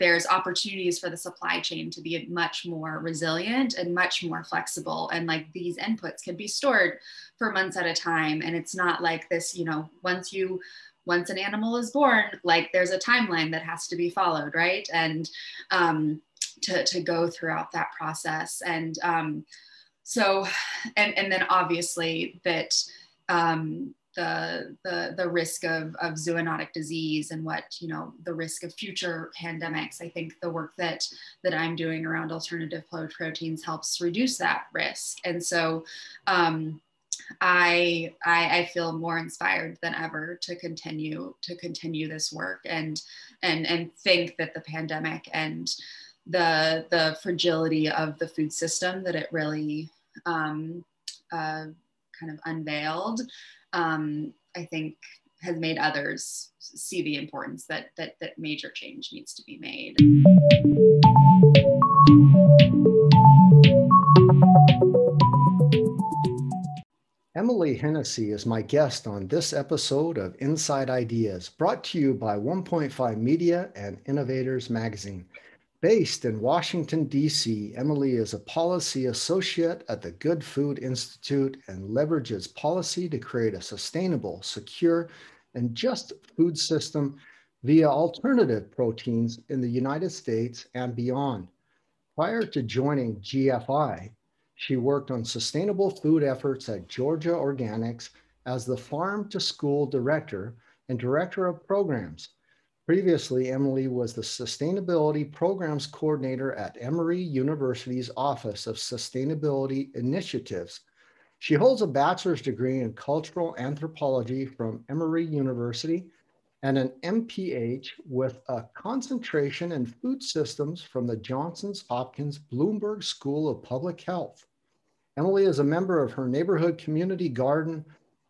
There's opportunities for the supply chain to be much more resilient and much more flexible. And like these inputs can be stored for months at a time. And it's not like this, you know, once an animal is born, like there's a timeline that has to be followed, right? And to go throughout that process. And so then obviously that the risk of zoonotic disease and what, you know, the risk of future pandemics. I think the work that I'm doing around alternative proteins helps reduce that risk. And so I feel more inspired than ever to continue this work and think that the pandemic and the fragility of the food system that it really kind of unveiled, I think has made others see the importance that major change needs to be made. Emily Hennessy is my guest on this episode of Inside Ideas, brought to you by 1.5 Media and Innovators Magazine. Based in Washington, D.C., Emily is a policy associate at the Good Food Institute and leverages policy to create a sustainable, secure, and just food system via alternative proteins in the United States and beyond. Prior to joining GFI, she worked on sustainable food efforts at Georgia Organics as the Farm to School Director and Director of Programs. Previously, Emily was the Sustainability Programs Coordinator at Emory University's Office of Sustainability Initiatives. She holds a bachelor's degree in cultural anthropology from Emory University and an MPH with a concentration in food systems from the Johns Hopkins Bloomberg School of Public Health. Emily is a member of her neighborhood community garden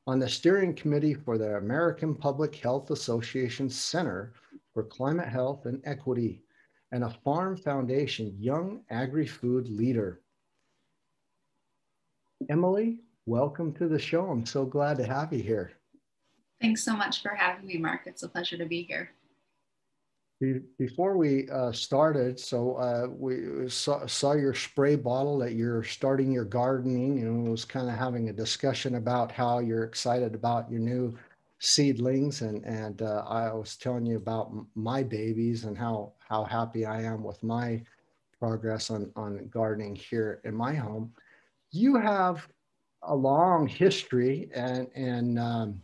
on the steering committee for the American Public Health Association Center for Climate Health and Equity, and a Farm Foundation Young Agri-Food Leader. Emily, welcome to the show. I'm so glad to have you here. Thanks so much for having me, Mark. It's a pleasure to be here. Before we started, we saw your spray bottle that you're starting your gardening, and was kind of having a discussion about how you're excited about your new seedlings, and I was telling you about my babies and how happy I am with my progress on gardening here in my home. You have a long history and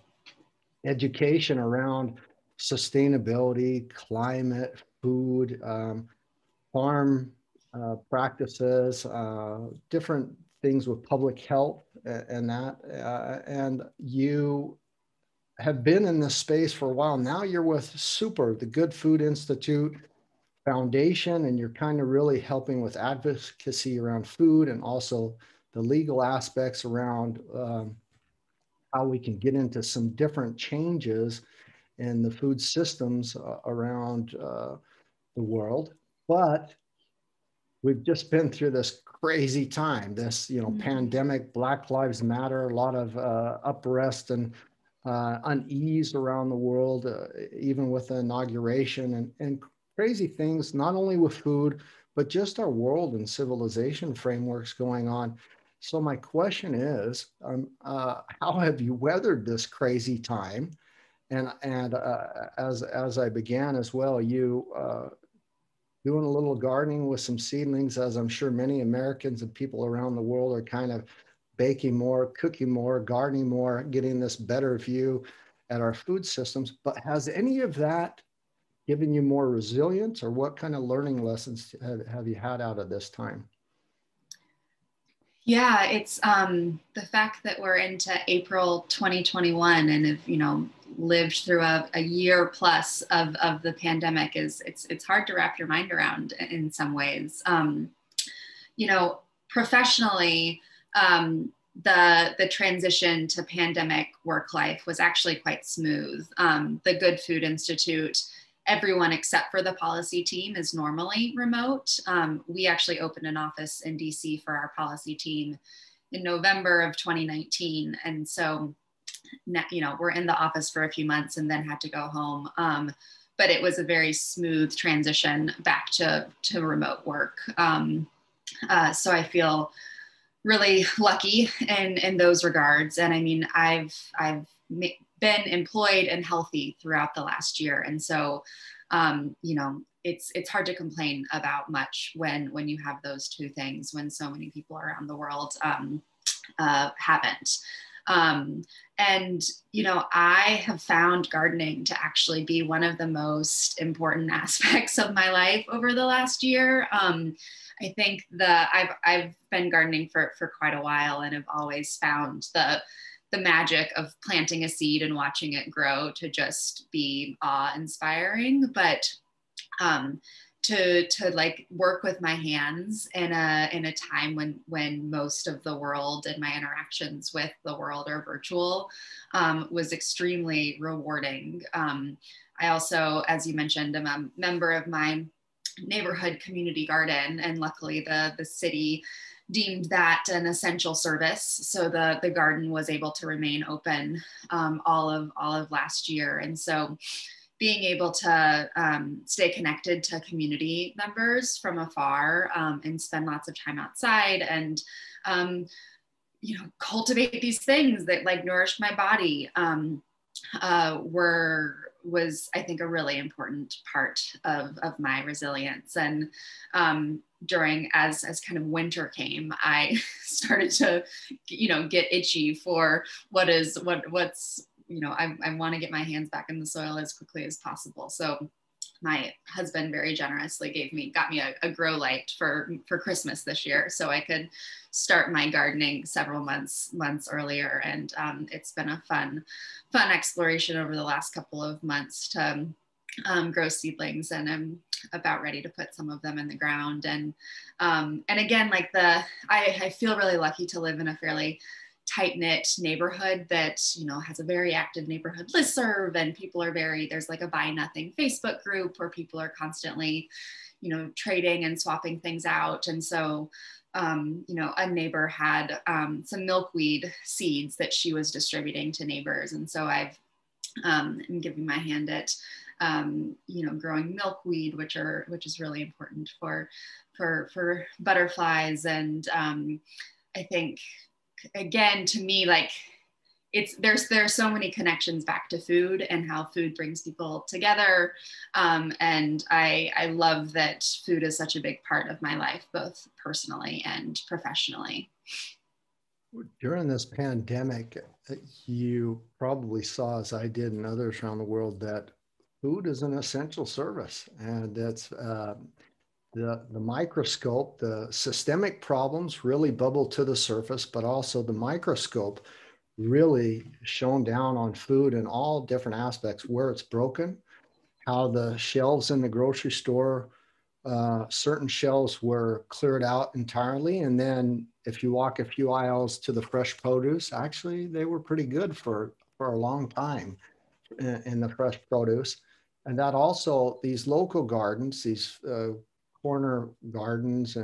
education around sustainability, climate, food, farm practices, different things with public health and that. And you have been in this space for a while. Now you're with SUPER, the Good Food Institute Foundation, and you're kind of really helping with advocacy around food and also the legal aspects around how we can get into some different changes in the food systems around the world. But we've just been through this crazy time, this pandemic, Black Lives Matter, a lot of unrest and unease around the world, even with the inauguration and crazy things, not only with food, but just our world and civilization frameworks going on. So my question is, how have you weathered this crazy time? And as I began as well, you doing a little gardening with some seedlings, as I'm sure many Americans and people around the world are kind of baking more, cooking more, gardening more, getting this better view at our food systems. But has any of that given you more resilience, or what kind of learning lessons have you had out of this time? Yeah, it's the fact that we're into April 2021 and have lived through a year plus of the pandemic it's hard to wrap your mind around in some ways. Professionally, the transition to pandemic work life was actually quite smooth. The Good Food Institute, everyone except for the policy team is normally remote. We actually opened an office in DC for our policy team in November of 2019. And so, we're in the office for a few months and then had to go home. but it was a very smooth transition back to remote work. So I feel really lucky in those regards. And I mean, I've been employed and healthy throughout the last year. And so, you know, it's hard to complain about much when you have those two things, when so many people around the world haven't. And, you know, I have found gardening to actually be one of the most important aspects of my life over the last year. I think I've been gardening for quite a while and have always found the magic of planting a seed and watching it grow to just be awe-inspiring, but to like work with my hands in a time when most of the world and my interactions with the world are virtual was extremely rewarding. I also, as you mentioned, I'm a member of my neighborhood community garden, and luckily the city deemed that an essential service. So the garden was able to remain open all of last year. And so being able to stay connected to community members from afar and spend lots of time outside and, you know, cultivate these things that like nourished my body was I think a really important part of my resilience. And during as kind of winter came, I started to, you know, get itchy for what's you know, I want to get my hands back in the soil as quickly as possible. So my husband very generously got me a grow light for Christmas this year, so I could start my gardening several months earlier. And it's been a fun exploration over the last couple of months to grow seedlings, and I'm about ready to put some of them in the ground. And again, like I feel really lucky to live in a fairly tight-knit neighborhood that, you know, has a very active neighborhood listserv, and people are there's like a Buy Nothing Facebook group where people are constantly, you know, trading and swapping things out. And so, you know, a neighbor had some milkweed seeds that she was distributing to neighbors. And so I've been giving my hand at, you know, growing milkweed, which is really important for butterflies. And I think, again, to me, like there's so many connections back to food and how food brings people together. And I love that food is such a big part of my life, both personally and professionally. During this pandemic, you probably saw, as I did and others around the world, that food is an essential service, and that's the microscope, the systemic problems really bubble to the surface, but also the microscope really shone down on food in all different aspects, where it's broken, how the shelves in the grocery store, certain shelves were cleared out entirely. And then if you walk a few aisles to the fresh produce, actually, they were pretty good for a long time in the fresh produce. And that also, these local gardens, these corner gardens,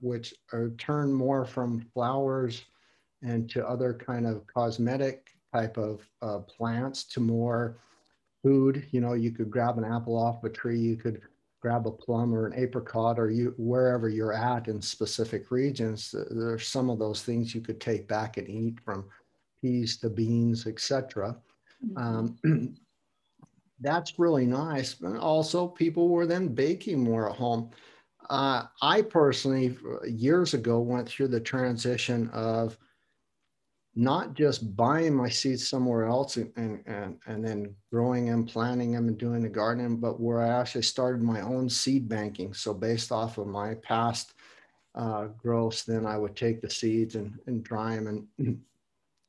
which are turned more from flowers and to other kind of cosmetic type of plants to more food. You know, you could grab an apple off a tree, you could grab a plum or an apricot, or wherever you're at in specific regions, there's some of those things you could take back and eat, from peas to beans, etc. That's really nice. But also, people were then baking more at home. I personally, years ago, went through the transition of not just buying my seeds somewhere else and then growing and planting them and doing the gardening, but where I actually started my own seed banking. So based off of my past growths, then I would take the seeds and dry them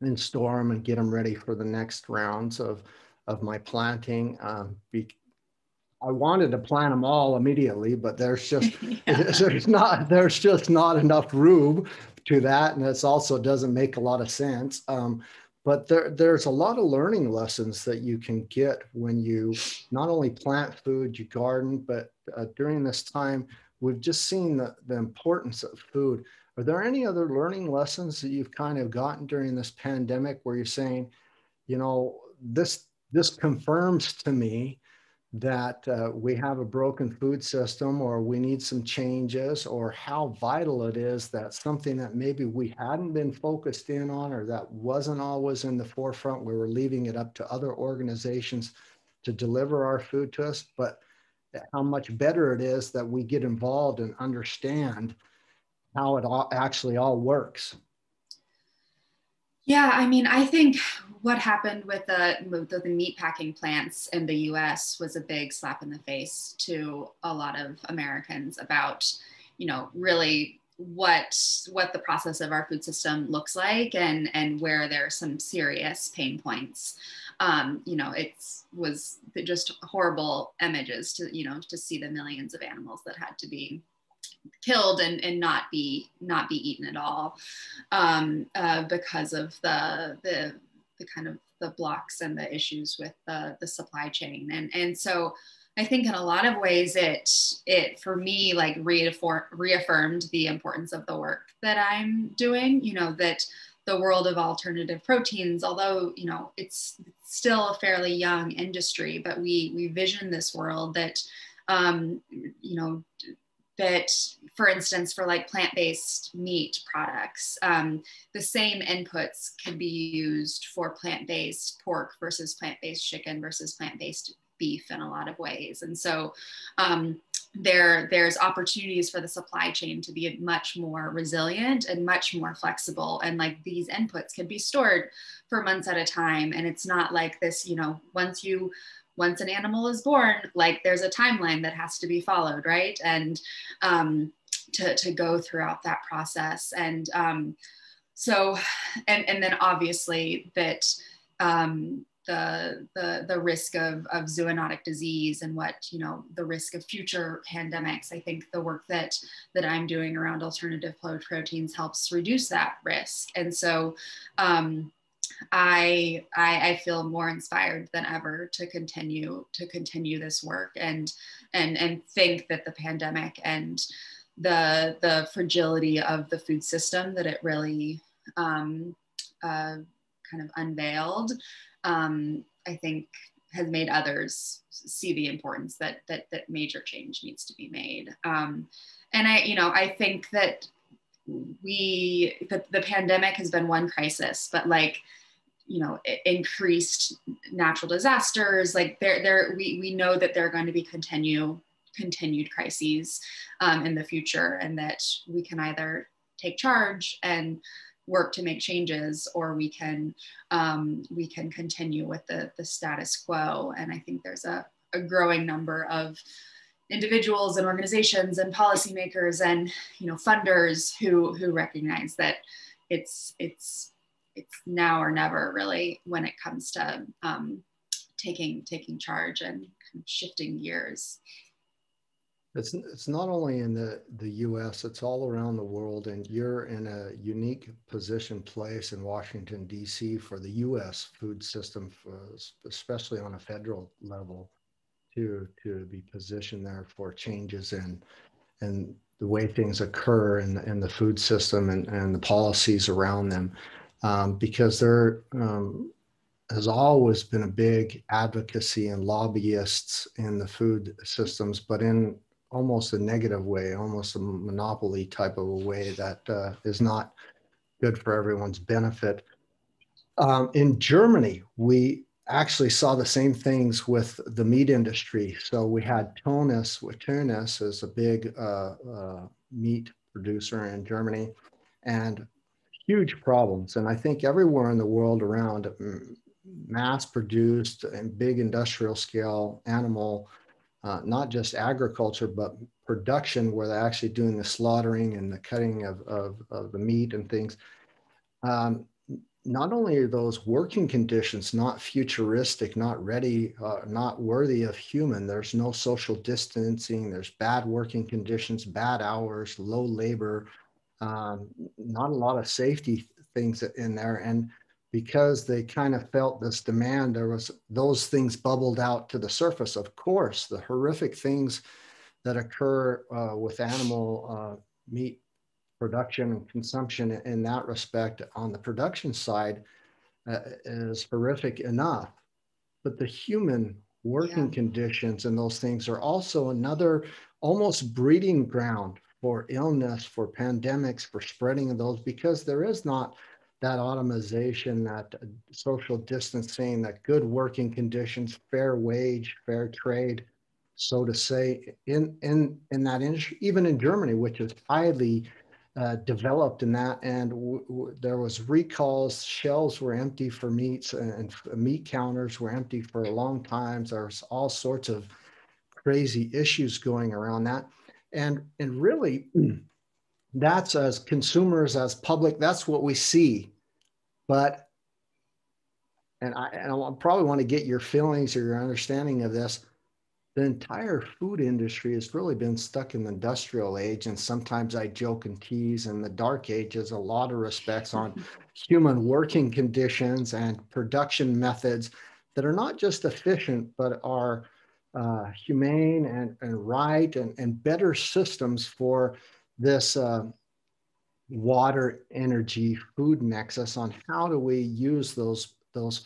and store them and get them ready for the next rounds of my planting. I wanted to plant them all immediately, but there's just there's just not enough room to that, and it also doesn't make a lot of sense. But there's a lot of learning lessons that you can get when you not only plant food, you garden, but during this time, we've just seen the importance of food. Are there any other learning lessons that you've kind of gotten during this pandemic where you're saying, you know, this confirms to me that we have a broken food system, or we need some changes, or how vital it is that something that maybe we hadn't been focused in on, or that wasn't always in the forefront, we were leaving it up to other organizations to deliver our food to us, but how much better it is that we get involved and understand how it all actually works. Yeah, I mean, I think what happened with the meatpacking plants in the U.S. was a big slap in the face to a lot of Americans about, you know, really what the process of our food system looks like, and where there are some serious pain points. You know, it was just horrible images to, you know, to see the millions of animals that had to be killed and not be eaten at all, because of the kind of the blocks and the issues with the supply chain. And so I think in a lot of ways it for me, like, reaffirmed the importance of the work that I'm doing, you know, that the world of alternative proteins, although, you know, it's still a fairly young industry, but we vision this world that, you know, that, for instance, for like plant-based meat products, the same inputs can be used for plant-based pork versus plant-based chicken versus plant-based beef in a lot of ways. And so there's opportunities for the supply chain to be much more resilient and much more flexible. And like these inputs can be stored for months at a time. And it's not like this, you know, once an animal is born, like there's a timeline that has to be followed, right? And to go throughout that process. And so, and then obviously that the risk of zoonotic disease and what, you know, the risk of future pandemics. I think the work that I'm doing around alternative proteins helps reduce that risk. And so, I feel more inspired than ever to continue this work and think that the pandemic and the fragility of the food system that it really kind of unveiled, I think has made others see the importance that major change needs to be made. And I think that the pandemic has been one crisis, but like, you know, increased natural disasters, like we know that there are going to be continued crises in the future, and that we can either take charge and work to make changes, or we can continue with the status quo. And I think there's a growing number of individuals and organizations and policymakers and, you know, funders who recognize that it's now or never really when it comes to taking charge and shifting gears. It's not only in the U.S., it's all around the world, and you're in a unique place in Washington, D.C. for the U.S. food system, especially on a federal level, to be positioned there for changes in the way things occur in the food system and the policies around them. Because there has always been a big advocacy and lobbyists in the food systems, but in almost a negative way, almost a monopoly type of a way that is not good for everyone's benefit. In Germany, we actually saw the same things with the meat industry. So we had Tonus, which Tonus is a big meat producer in Germany, and huge problems. And I think everywhere in the world around mass-produced and big industrial-scale animal, not just agriculture, but production, where they're actually doing the slaughtering and the cutting of the meat and things. Not only are those working conditions not futuristic, not ready, not worthy of human, there's no social distancing, there's bad working conditions, bad hours, low labor, not a lot of safety things in there. And because they kind of felt this demand, those things bubbled out to the surface. Of course, the horrific things that occur with animal meat production and consumption in that respect on the production side is horrific enough, but the human working conditions and those things are also another almost breeding ground for illness, for pandemics, for spreading of those, because there is not that automation, that social distancing, that good working conditions, fair wage, fair trade, so to say, in that industry, even in Germany, which is highly developed in that. And there was recalls, shelves were empty for meats, and meat counters were empty for a long time. There's all sorts of crazy issues going around that. And really, that's as consumers, as public, that's what we see. But, and I probably want to get your feelings or your understanding of this, the entire food industry has really been stuck in the industrial age. And sometimes I joke and tease in the dark ages, a lot of respects on human working conditions and production methods that are not just efficient, but are humane and right and better systems for this water, energy, food nexus on how do we use those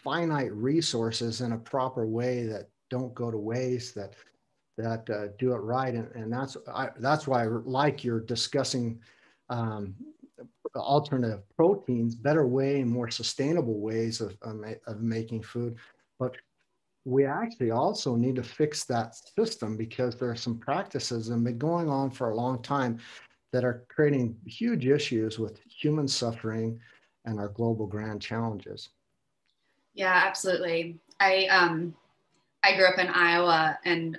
finite resources in a proper way that don't go to waste, that do it right. And that's why I like you're discussing alternative proteins, better way and more sustainable ways of making food. But we actually also need to fix that system, because there are some practices that have been going on for a long time that are creating huge issues with human suffering and our global grand challenges. Yeah, absolutely. I grew up in Iowa, and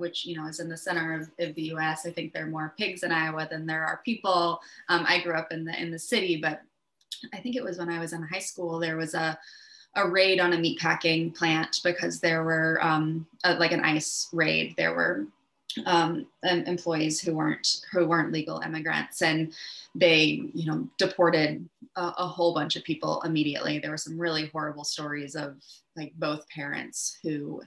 which you know is in the center of the U.S. I think there are more pigs in Iowa than there are people. I grew up in the city, but I think it was when I was in high school there was a raid on a meatpacking plant because there were like an ICE raid. There were employees who weren't legal immigrants, and they deported a whole bunch of people immediately. There were some really horrible stories of like both parents who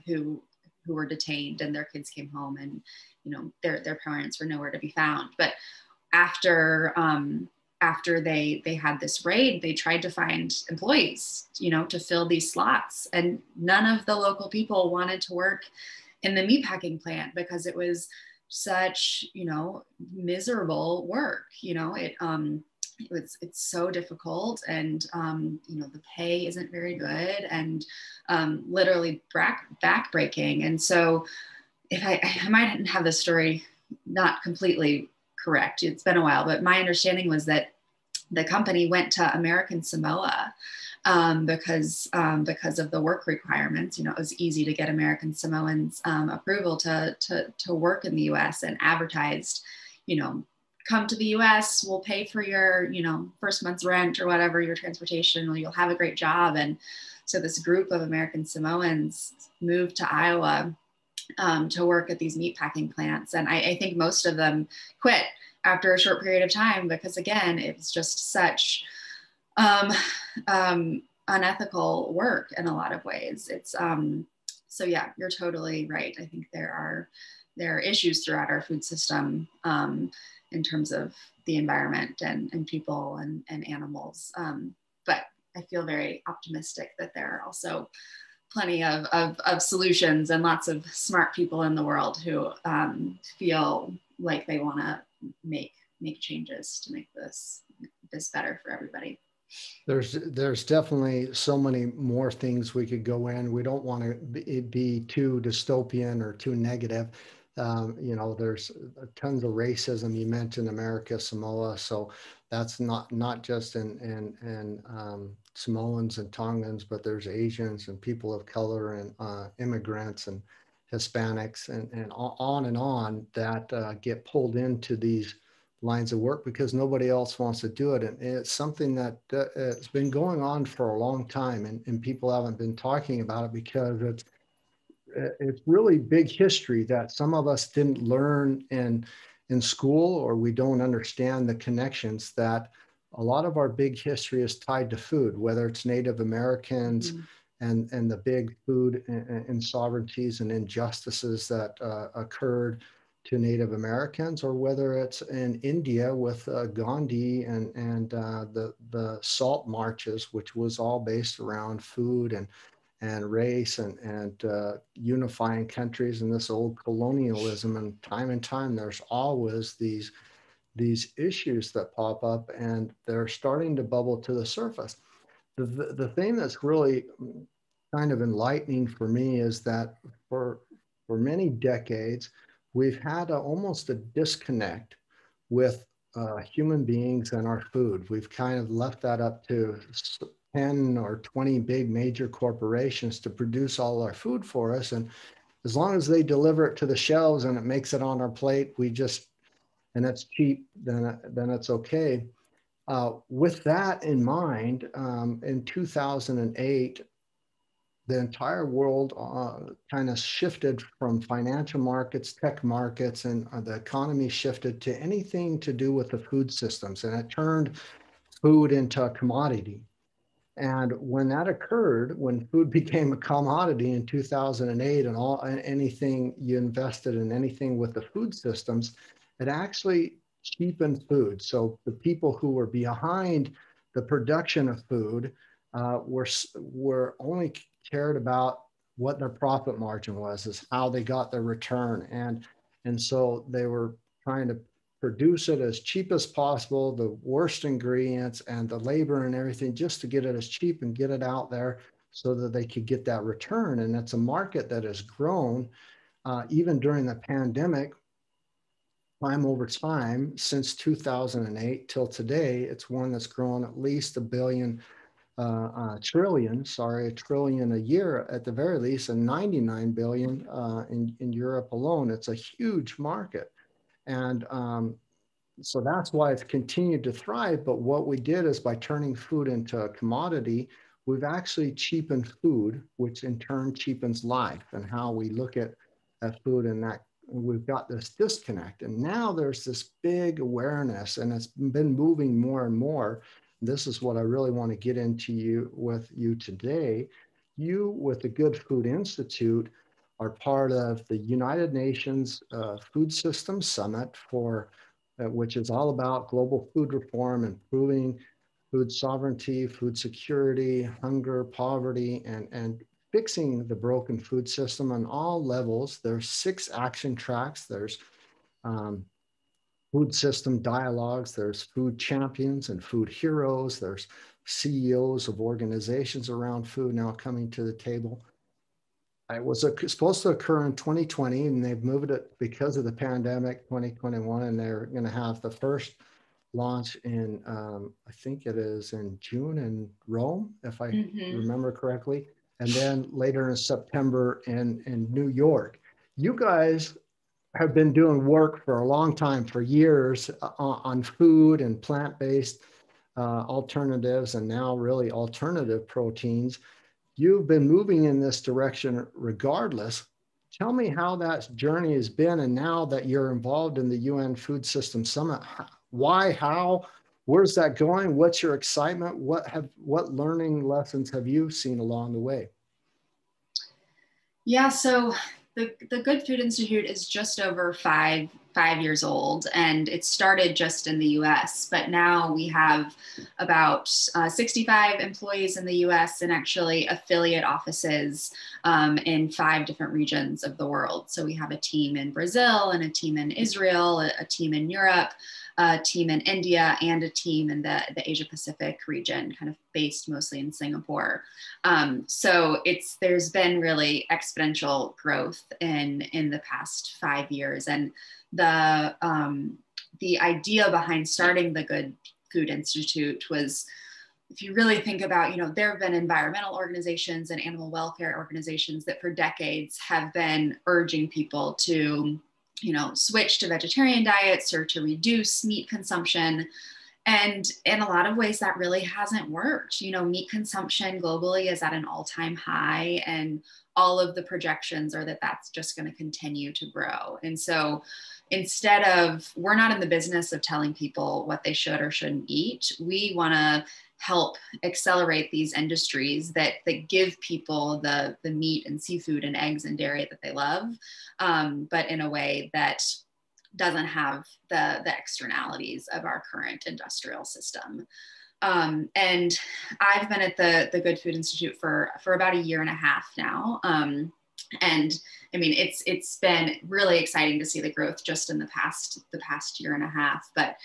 were detained and their kids came home, and their parents were nowhere to be found. But after they had this raid, they tried to find employees, to fill these slots. And none of the local people wanted to work in the meatpacking plant because it was such, miserable work. It's so difficult, and, the pay isn't very good, and literally backbreaking. And so I might have this story not completely correct. It's been a while, but my understanding was that the company went to American Samoa because of the work requirements. It was easy to get American Samoans approval to work in the U.S. and advertised, come to the U.S., we'll pay for your, first month's rent or whatever, your transportation, or you'll have a great job. And so this group of American Samoans moved to Iowa to work at these meatpacking plants. And I think most of them quit after a short period of time, because again, it was just such unethical work in a lot of ways. It's so yeah, you're totally right. I think there are issues throughout our food system in terms of the environment and people and animals. But I feel very optimistic that there are also plenty of solutions and lots of smart people in the world who feel like they want to make changes to make this better for everybody. There's definitely so many more things we could go in. We don't want to be too dystopian or too negative. There's tons of racism. You mentioned America, Samoa, so that's not just in Samoans and Tongans, but there's Asians and people of color and immigrants and Hispanics and on and on that get pulled into these lines of work because nobody else wants to do it. And it's something that it's been going on for a long time, and people haven't been talking about it because it's really big history that some of us didn't learn in school, or we don't understand the connections that a lot of our big history is tied to food, whether it's Native Americans and the big food insovereignties and injustices that occurred to Native Americans, or whether it's in India with Gandhi and the salt marches, which was all based around food and and race and unifying countries and this old colonialism, and time there's always these issues that pop up, and they're starting to bubble to the surface. The thing that's really kind of enlightening for me is that for many decades, we've had almost a disconnect with human beings and our food. We've kind of left that up to 10 or 20 big major corporations to produce all our food for us. And as long as they deliver it to the shelves and it makes it on our plate, and that's cheap, then it's okay. With that in mind, in 2008, the entire world kind of shifted from financial markets, tech markets, and the economy shifted to anything to do with the food systems. And it turned food into a commodity. And when that occurred, when food became a commodity in 2008 and anything you invested in, anything with the food systems, it actually cheapened food. So the people who were behind the production of food were only cared about what their profit margin was, is how they got their return. And so they were trying to produce it as cheap as possible, the worst ingredients and the labor and everything, just to get it as cheap and get it out there so that they could get that return. And that's a market that has grown even during the pandemic, time over time, since 2008 till today. It's one that's grown at least a trillion a year at the very least, and 99 billion in Europe alone. It's a huge market. And so that's why it's continued to thrive. But what we did is, by turning food into a commodity, we've actually cheapened food, which in turn cheapens life and how we look at food, and that we've got this disconnect. And now there's this big awareness, and it's been moving more and more. This is what I really want to get into with you today. You, with the Good Food Institute, are part of the United Nations Food Systems Summit, which is all about global food reform, improving food sovereignty, food security, hunger, poverty, and fixing the broken food system on all levels. There's 6 action tracks. There's food system dialogues, there's food champions and food heroes, there's CEOs of organizations around food now coming to the table. It was supposed to occur in 2020, and they've moved it because of the pandemic, 2021, and they're gonna have the first launch in, I think it is in June in Rome, if I remember correctly, and then later in September in New York. You guys have been doing work for a long time, for years, on food and plant-based alternatives, and now really alternative proteins. You've been moving in this direction regardless. Tell me how that journey has been, and now that you're involved in the UN Food Systems Summit, why, how, where's that going? What's your excitement? What learning lessons have you seen along the way? Yeah, so The Good Food Institute is just over five years old, and it started just in the US, but now we have about 65 employees in the US and actually affiliate offices in 5 different regions of the world. So we have a team in Brazil and a team in Israel, a team in Europe, a team in India, and a team in the Asia Pacific region, kind of based mostly in Singapore. So there's been really exponential growth in the past 5 years. And the idea behind starting the Good Food Institute was, if you really think about, there have been environmental organizations and animal welfare organizations that for decades have been urging people to switch to vegetarian diets or to reduce meat consumption. And in a lot of ways, that really hasn't worked. Meat consumption globally is at an all-time high, and all of the projections are that that's just going to continue to grow. And so instead of, we're not in the business of telling people what they should or shouldn't eat. We want to help accelerate these industries that give people the meat and seafood and eggs and dairy that they love, but in a way that doesn't have the externalities of our current industrial system. And I've been at the Good Food Institute for about 1.5 years now. And I mean, it's been really exciting to see the growth just in the past 1.5 years, but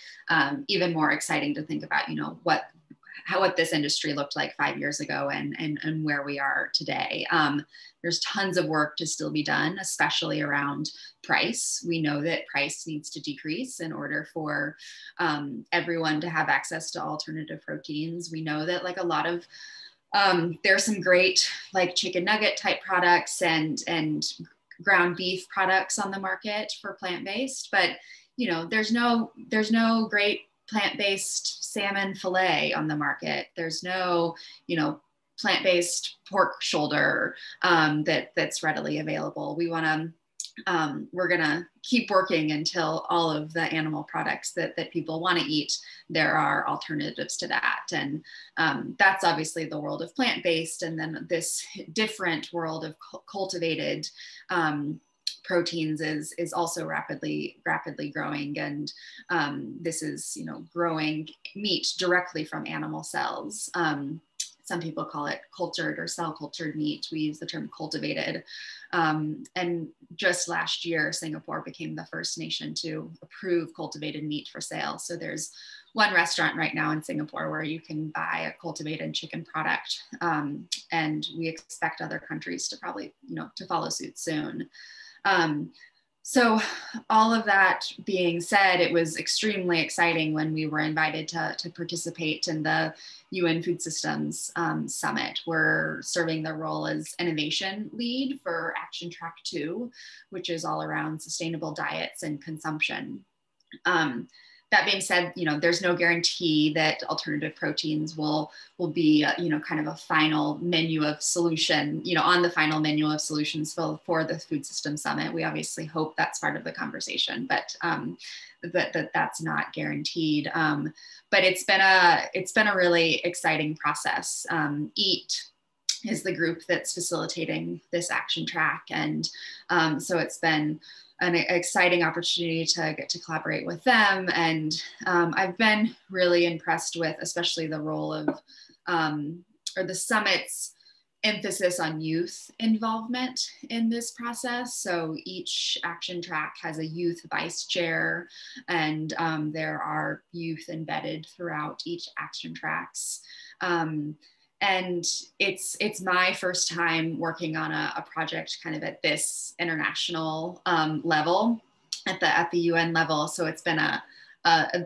even more exciting to think about, you know, what this industry looked like 5 years ago and where we are today. There's tons of work to still be done, especially around price. We know that price needs to decrease in order for everyone to have access to alternative proteins. We know that like a lot of there's some great like chicken nugget type products and ground beef products on the market for plant-based, but you know, there's no great plant-based salmon fillet on the market. There's no, you know, plant-based pork shoulder that's readily available. We want to we're gonna keep working until all of the animal products that people want to eat, there are alternatives to that. And that's obviously the world of plant-based, and then this different world of cultivated proteins is also rapidly growing. And this is, you know, growing meat directly from animal cells. Some people call it cultured or cell cultured meat. We use the term cultivated. And just last year, Singapore became the first nation to approve cultivated meat for sale. So there's one restaurant right now in Singapore where you can buy a cultivated chicken product. And we expect other countries to probably, you know, to follow suit soon. So all of that being said, it was extremely exciting when we were invited to participate in the UN Food Systems Summit. We're serving the role as innovation lead for Action Track 2, which is all around sustainable diets and consumption. That being said, you know, there's no guarantee that alternative proteins will be, you know, kind of a final menu of solution, you know, on the final menu of solutions for the Food Systems Summit. We obviously hope that's part of the conversation, but that's not guaranteed. But it's been a really exciting process. EAT is the group that's facilitating this action track, and so it's been an exciting opportunity to get to collaborate with them. And I've been really impressed with, especially the role of, or the summit's emphasis on youth involvement in this process. So each action track has a youth vice chair, and there are youth embedded throughout each action tracks. And it's my first time working on a project kind of at this international level, at the UN level. So it's been a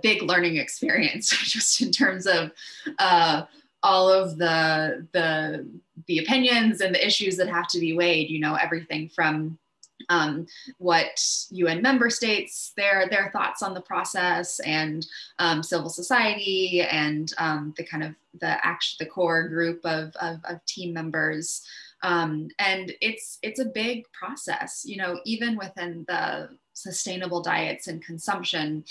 big learning experience just in terms of all of the opinions and the issues that have to be weighed, you know, everything from what UN member states, their thoughts on the process, and civil society, and the kind of the core group of team members. And it's a big process, you know, even within the sustainable diets and consumption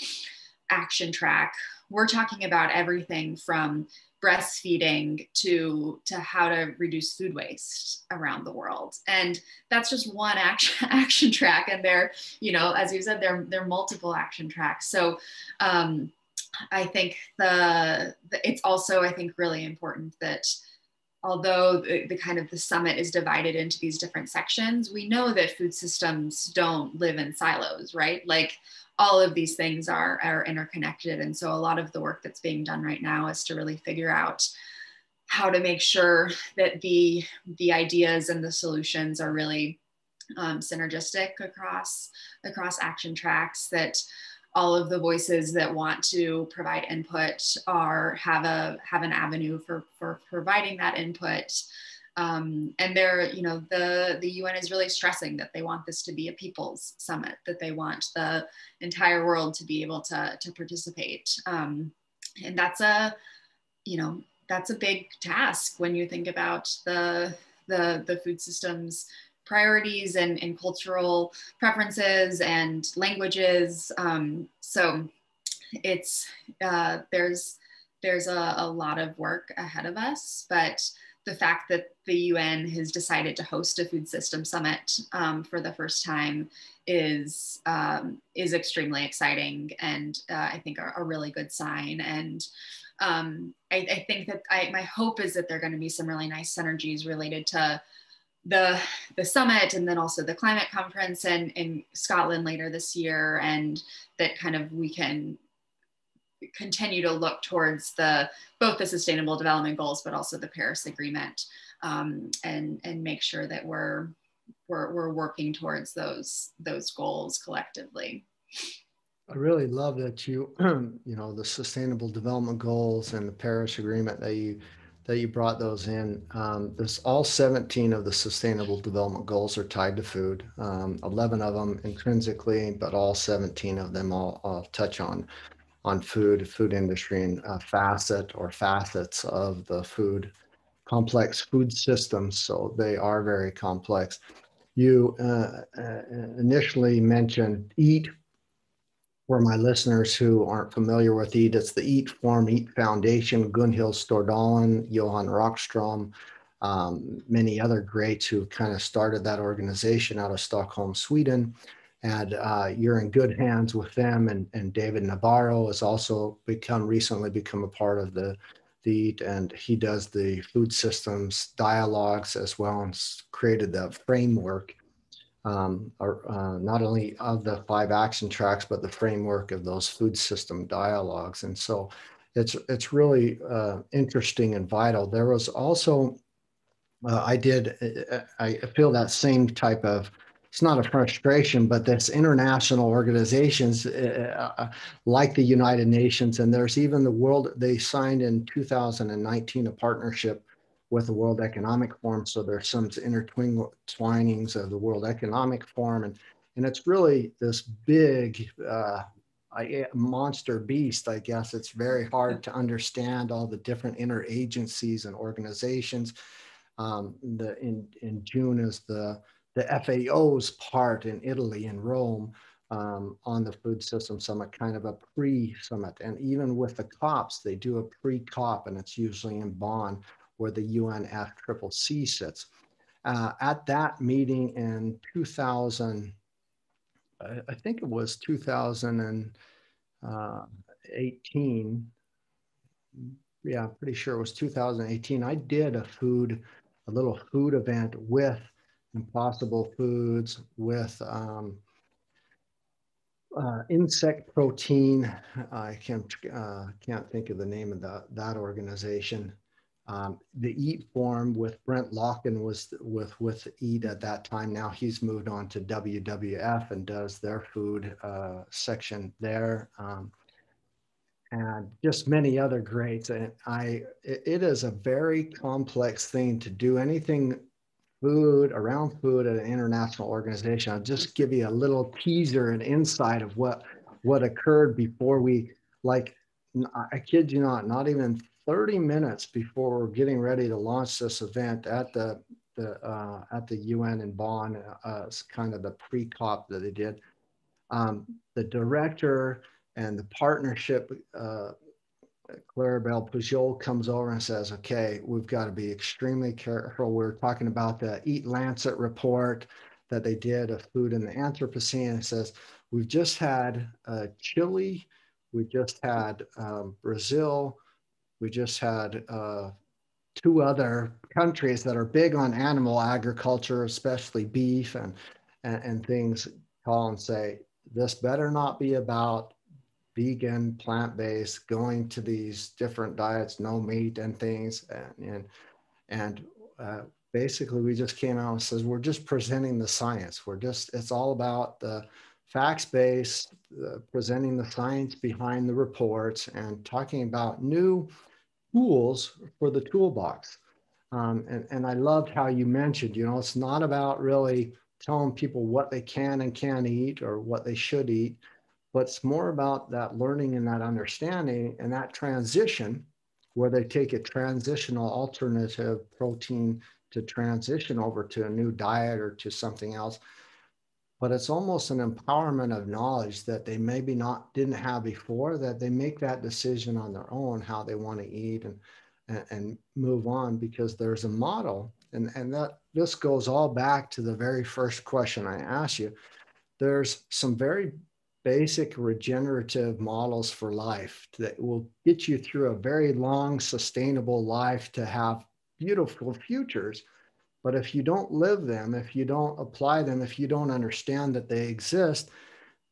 action track, we're talking about everything from breastfeeding to how to reduce food waste around the world. And that's just one action track. And there, you know, as you said, there are multiple action tracks. So I think it's also, I think, really important that although the kind of the summit is divided into these different sections, we know that food systems don't live in silos, right? Like all of these things are interconnected. And so a lot of the work that's being done right now is to really figure out how to make sure that the ideas and the solutions are really synergistic across action tracks, that all of the voices that want to provide input have an avenue for providing that input. And they're, you know, the UN is really stressing that they want this to be a people's summit, that they want the entire world to be able to participate. And that's a big task when you think about the food systems priorities and cultural preferences and languages. So there's a lot of work ahead of us, but the fact that the UN has decided to host a food system summit for the first time is extremely exciting, and I think a really good sign. And I think that my hope is that there are going to be some really nice synergies related to the summit, and then also the climate conference in Scotland later this year, and that kind of we can continue to look towards both the Sustainable Development Goals, but also the Paris Agreement, and make sure that we're working towards those goals collectively. I really love that you know the Sustainable Development Goals and the Paris Agreement that you brought those in. There's all 17 of the Sustainable Development Goals are tied to food. 11 of them intrinsically, but all 17 of them all touch on food industry, and a facet or facets of the complex food systems. So they are very complex. You initially mentioned EAT. For my listeners who aren't familiar with EAT, it's the EAT Forum, EAT Foundation, Gunhild Stordalen, Johan Rockström, many other greats who kind of started that organization out of Stockholm, Sweden. And you're in good hands with them. And David Navarro has also recently become a part of the EAT, and he does the food systems dialogues as well, and created the framework, not only of the 5 action tracks, but the framework of those food system dialogues. And so it's really interesting and vital. There was also, I feel that same type of, it's not a frustration, but there's international organizations like the United Nations, and there's even the World, they signed in 2019 a partnership with the World Economic Forum. So there's some intertwinings of the World Economic Forum, and it's really this big monster beast, I guess. It's very hard to understand all the different interagencies and organizations. In June is the FAO's part in Italy, in Rome, on the Food System Summit, kind of a pre-summit. And even with the COPs, they do a pre-COP, and it's usually in Bonn, where the UNFCCC sits. At that meeting in 2018. Yeah, I'm pretty sure it was 2018. I did a little food event with Impossible Foods, with insect protein. I can't think of the name of that organization. The EAT Forum with Brent Locken was with EAT at that time. Now he's moved on to WWF and does their food section there, and just many other greats. And it is a very complex thing to do anything around food at an international organization. I'll just give you a little teaser and insight of what occurred before we, like, I kid you not even 30 minutes before we're getting ready to launch this event at the UN in Bonn, it's kind of the pre-COP that they did. The director and the partnership, Clarabelle Pujol, comes over and says, okay, we've got to be extremely careful. We're talking about the EAT Lancet report that they did of food in the Anthropocene. It says, we've just had Chile, we just had Brazil, we just had 2 other countries that are big on animal agriculture, especially beef and things, call and say, this better not be about vegan, plant-based, going to these different diets, no meat and things. And basically we just came out and says, we're just presenting the science. It's all about the facts-based, presenting the science behind the reports and talking about new tools for the toolbox. And I loved how you mentioned, you know, it's not about really telling people what they can and can't eat or what they should eat, but it's more about that learning and that understanding and that transition, where they take a transitional alternative protein to transition over to a new diet or to something else. But it's almost an empowerment of knowledge that they maybe didn't have before, that they make that decision on their own, how they want to eat. And and move on, because there's a model. And that this goes all back to the very first question I asked you. There's some very basic regenerative models for life that will get you through a very long, sustainable life to have beautiful futures. But if you don't live them, if you don't apply them, if you don't understand that they exist,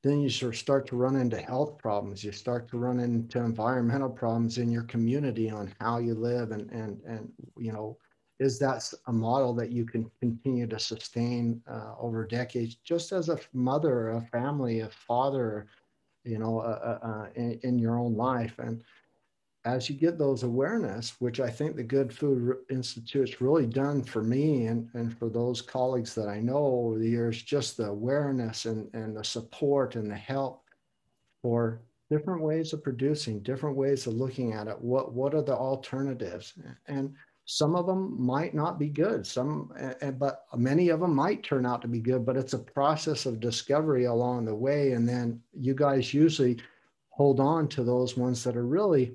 then you sort of start to run into health problems. You start to run into environmental problems in your community on how you live, and you know, is that a model that you can continue to sustain over decades, just as a mother, a family, a father, you know, in your own life? And as you get those awareness, which I think the Good Food Institute's really done for me and for those colleagues that I know over the years, just the awareness and the support and the help for different ways of producing, different ways of looking at it. What are the alternatives? And some of them might not be good, but many of them might turn out to be good, but it's a process of discovery along the way. And then you guys usually hold on to those ones that are really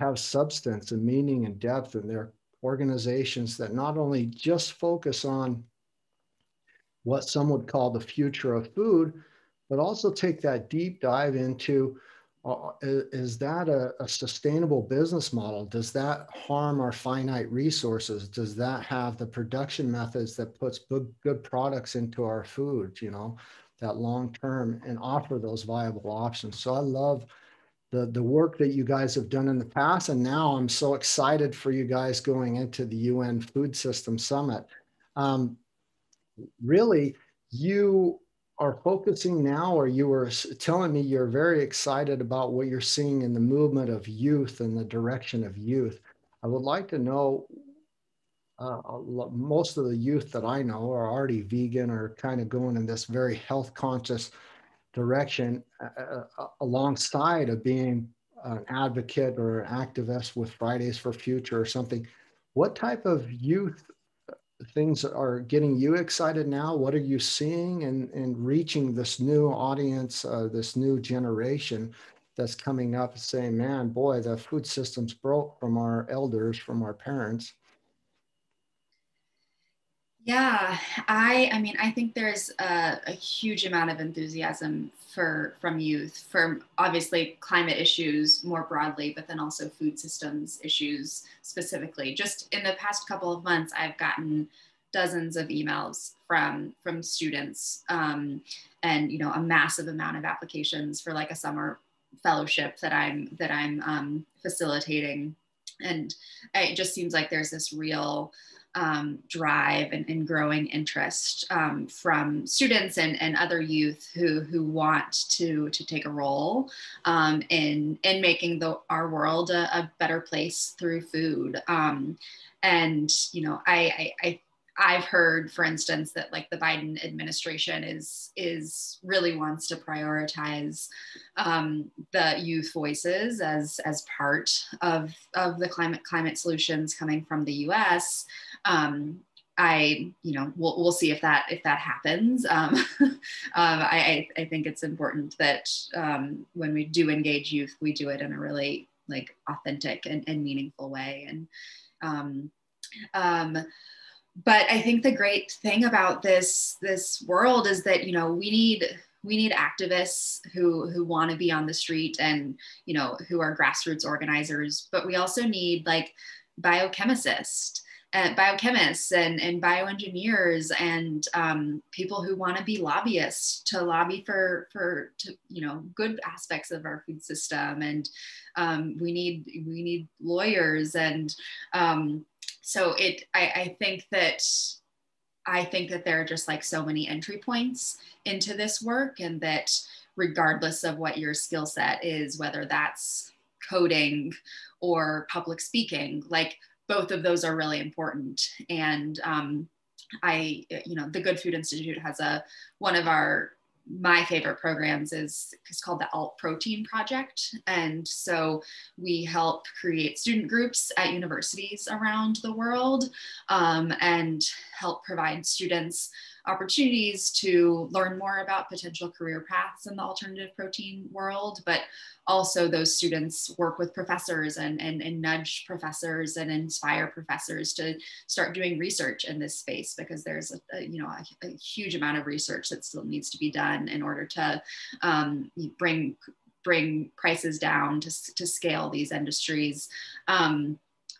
have substance and meaning and depth, and they're organizations that not only just focus on what some would call the future of food, but also take that deep dive into is that a sustainable business model? Does that harm our finite resources? Does that have the production methods that puts good products into our food, you know, that long term, and offer those viable options? So I love the work that you guys have done in the past, and now I'm so excited for you guys going into the UN Food System Summit. Really, you are focusing now, or you were telling me you're very excited about what you're seeing in the movement of youth and the direction of youth. I would like to know, most of the youth that I know are already vegan or kind of going in this very health conscious direction, alongside of being an advocate or an activist with Fridays for Future or something. What type of youth things are getting you excited now? What are you seeing and reaching this new audience, this new generation that's coming up and saying, man, boy, the food system's broke from our elders, from our parents? Yeah, I mean, I think there's a huge amount of enthusiasm from youth, for obviously climate issues more broadly, but then also food systems issues specifically. Just in the past couple of months, I've gotten dozens of emails from students, and you know, a massive amount of applications for like a summer fellowship that I'm facilitating, and it just seems like there's this real drive and growing interest from students and other youth who want to take a role in making our world a better place through food. And you know, I've heard, for instance, that like the Biden administration is really wants to prioritize the youth voices as part of the climate solutions coming from the U.S. We'll see if that happens. I think it's important that when we do engage youth, we do it in a really like authentic and meaningful way. And but I think the great thing about this world is that, you know, we need activists who want to be on the street and, you know, who are grassroots organizers, but we also need like biochemists and bioengineers and people who want to be lobbyists to lobby for you know, good aspects of our food system. And we need lawyers and so I think that there are just like so many entry points into this work, and that regardless of what your skill set is, whether that's coding or public speaking, like both of those are really important. And you know, the Good Food Institute has my favorite programs is called the Alt Protein Project. And so we help create student groups at universities around the world, and help provide students opportunities to learn more about potential career paths in the alternative protein world, but also those students work with professors and nudge professors and inspire professors to start doing research in this space, because there's a huge amount of research that still needs to be done in order to bring prices down to scale these industries.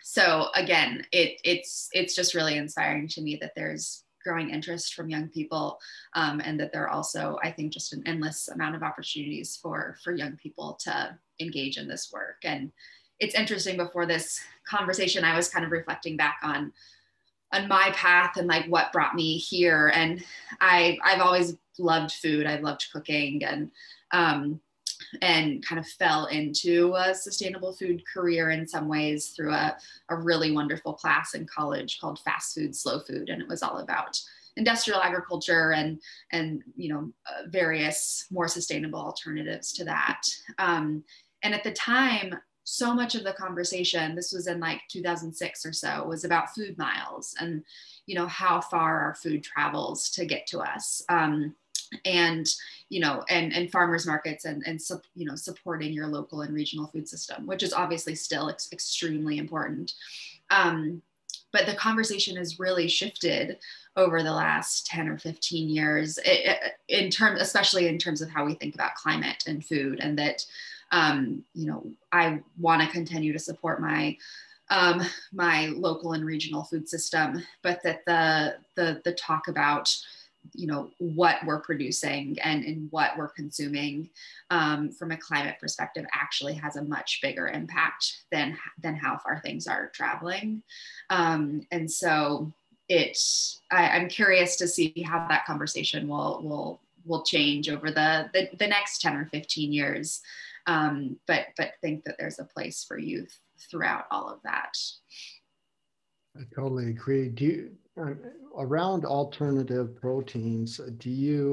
So again, it's just really inspiring to me that there's growing interest from young people, and that there are also, I think, just an endless amount of opportunities for young people to engage in this work. And it's interesting, before this conversation, I was kind of reflecting back on my path and like what brought me here. And I've always loved food. I loved cooking, and kind of fell into a sustainable food career in some ways through a really wonderful class in college called Fast Food, Slow Food. And it was all about industrial agriculture and various more sustainable alternatives to that. And at the time, so much of the conversation, this was in like 2006 or so, was about food miles and, how far our food travels to get to us. And farmers markets and supporting your local and regional food system, which is obviously still extremely important. But the conversation has really shifted over the last 10 or 15 years, especially in terms of how we think about climate and food, and that, I want to continue to support my local and regional food system, but that the talk about what we're producing and what we're consuming from a climate perspective actually has a much bigger impact than how far things are traveling. And so I'm curious to see how that conversation will change over the next 10 or 15 years. But think that there's a place for youth throughout all of that. I totally agree. Around alternative proteins, do you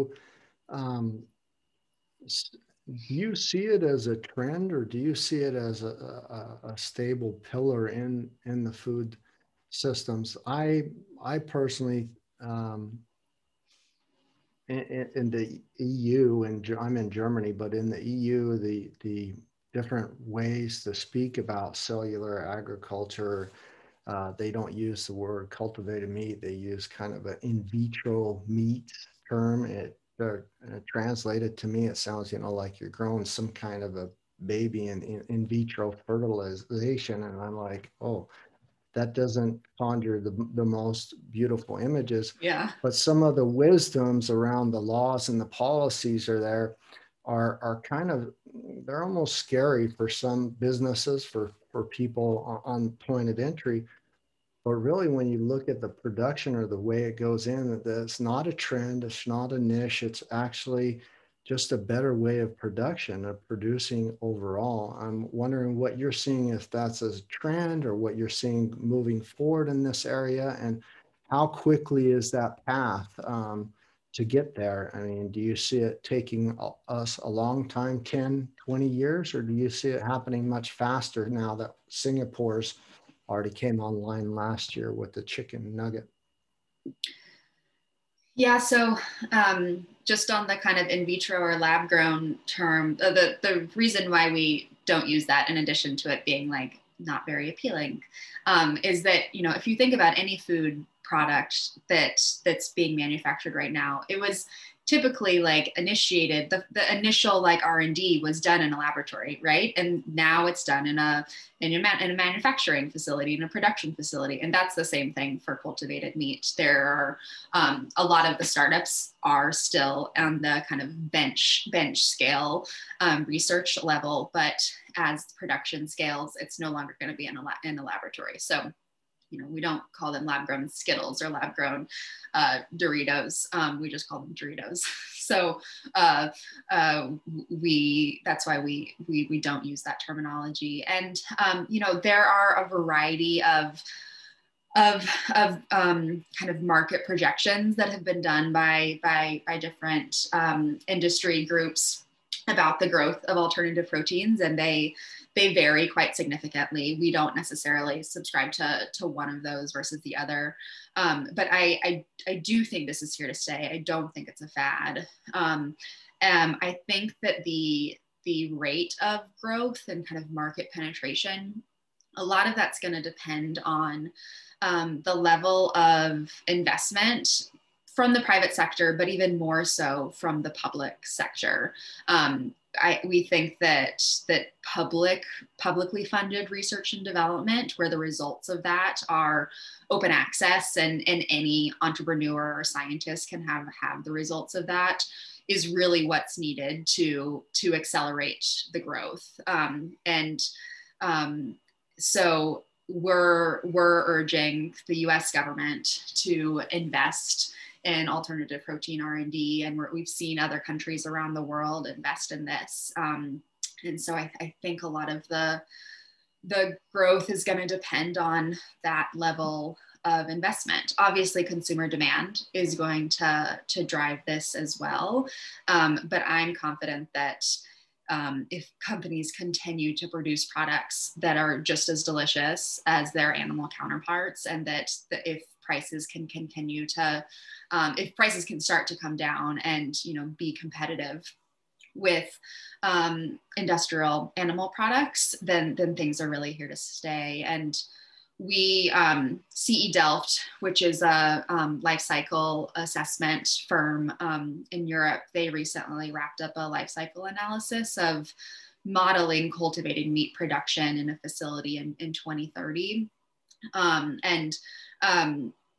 see it as a trend, or do you see it as a stable pillar in the food systems? I personally, in the EU, and I'm in Germany, but in the EU, the different ways to speak about cellular agriculture, they don't use the word cultivated meat. They use kind of an in vitro meat term. Translated to me, it sounds, like you're growing some kind of a baby in vitro fertilization. And I'm like, oh, that doesn't conjure the most beautiful images. Yeah. But some of the wisdoms around the laws and the policies are kind of, they're almost scary for some businesses, for people on point of entry. But really, when you look at the production or the way it goes in, that's not a trend, it's not a niche, it's actually just a better way of production, of producing overall. I'm wondering what you're seeing, if that's a trend or what you're seeing moving forward in this area, and how quickly is that path to get there? I mean, do you see it taking us a long time, 10, 20 years, or do you see it happening much faster now that Singapore's already came online last year with the chicken nugget? Yeah, so just on the kind of in vitro or lab grown term, the reason why we don't use that, in addition to it being like not very appealing, is that, if you think about any food product that's being manufactured right now, it was typically like initiated, the initial like R&D was done in a laboratory, right? And now it's done in a manufacturing facility, in a production facility. And that's the same thing for cultivated meat. There are a lot of the startups are still on the kind of bench scale research level, but as production scales, it's no longer going to be in a laboratory. So we don't call them lab-grown Skittles or lab-grown Doritos. We just call them Doritos. So that's why we don't use that terminology. And there are a variety of kind of market projections that have been done by different industry groups. about the growth of alternative proteins, and they vary quite significantly. We don't necessarily subscribe to one of those versus the other. But I do think this is here to stay. I don't think it's a fad. I think that the rate of growth and kind of market penetration, a lot of that's going to depend on the level of investment from the private sector, but even more so from the public sector. We think that publicly funded research and development, where the results of that are open access and any entrepreneur or scientist can have the results of that, is really what's needed to accelerate the growth. So we're urging the US government to invest in alternative protein R&D, and we've seen other countries around the world invest in this. And so I think a lot of the growth is going to depend on that level of investment. Obviously, consumer demand is going to drive this as well. But I'm confident that if companies continue to produce products that are just as delicious as their animal counterparts, and that if prices can continue to, if prices can start to come down and, you know, be competitive with industrial animal products, then things are really here to stay. And we, CE Delft, which is a life cycle assessment firm in Europe, they recently wrapped up a life cycle analysis of modeling cultivated meat production in a facility in 2030.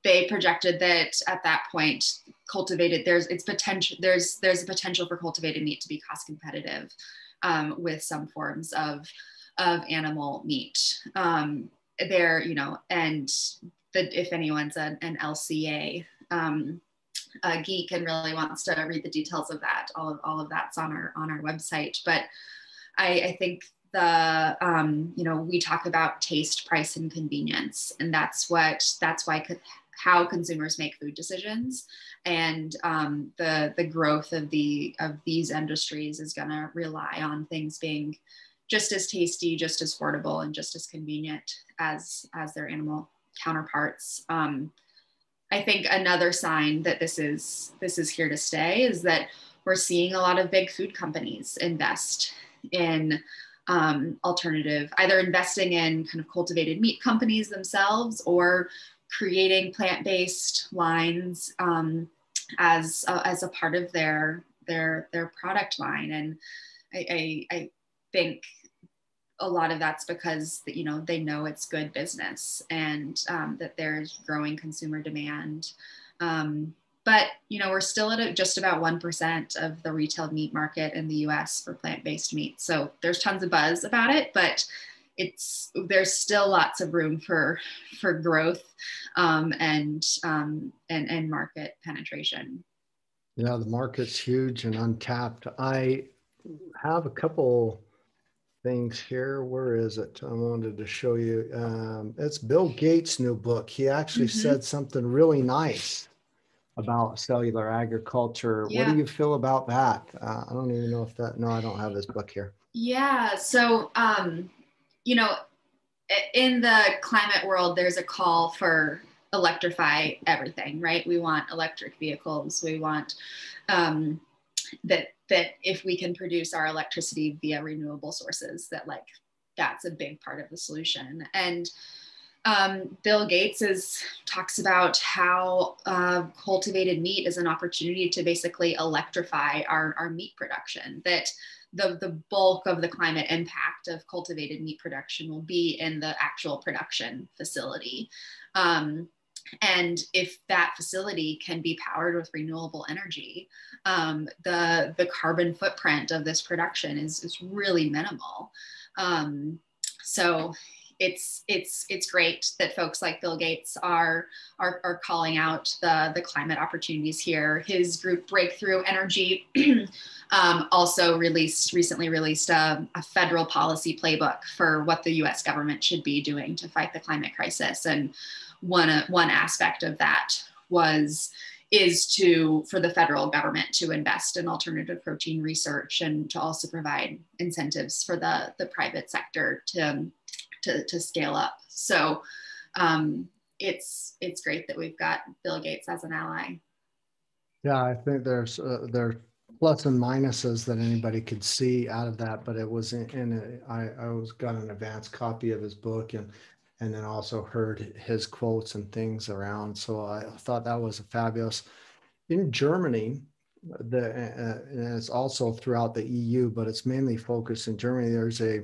They projected that at that point, there's a potential for cultivated meat to be cost competitive with some forms of animal meat. If anyone's an LCA geek and really wants to read the details of that, all of that's on our website. But I think we talk about taste, price, and convenience, and that's how consumers make food decisions. And the growth of these industries is going to rely on things being just as tasty, just as affordable, and just as convenient as their animal counterparts. I think another sign that this is here to stay is that we're seeing a lot of big food companies invest in investing in kind of cultivated meat companies themselves, or creating plant-based lines as a part of their product line. And I think a lot of that's because, you know, they know it's good business, and that there's growing consumer demand. But, you know, we're still at just about 1% of the retail meat market in the US for plant-based meat. So there's tons of buzz about it, but there's still lots of room for growth and market penetration. Yeah, the market's huge and untapped. I have a couple things here. Where is it? I wanted to show you. It's Bill Gates' new book. He actually said something really nice about cellular agriculture. Yeah. What do you feel about that? I don't even know if that, no, I don't have this book here. Yeah, so, in the climate world, there's a call for electrify everything, right? We want electric vehicles. We want that if we can produce our electricity via renewable sources, that's a big part of the solution. And Bill Gates talks about how cultivated meat is an opportunity to basically electrify our meat production, that the bulk of the climate impact of cultivated meat production will be in the actual production facility. And if that facility can be powered with renewable energy, the carbon footprint of this production is really minimal. So it's great that folks like Bill Gates are calling out the climate opportunities here. His group Breakthrough Energy also recently released a federal policy playbook for what the US government should be doing to fight the climate crisis. And one aspect of that was is for the federal government to invest in alternative protein research and to also provide incentives for the private sector to scale up. So it's great that we've got Bill Gates as an ally. Yeah, I think there are plus and minuses that anybody could see out of that, but it was I got an advanced copy of his book and then also heard his quotes and things around. So I thought that was fabulous. In Germany, and it's also throughout the EU, but it's mainly focused in Germany. There's a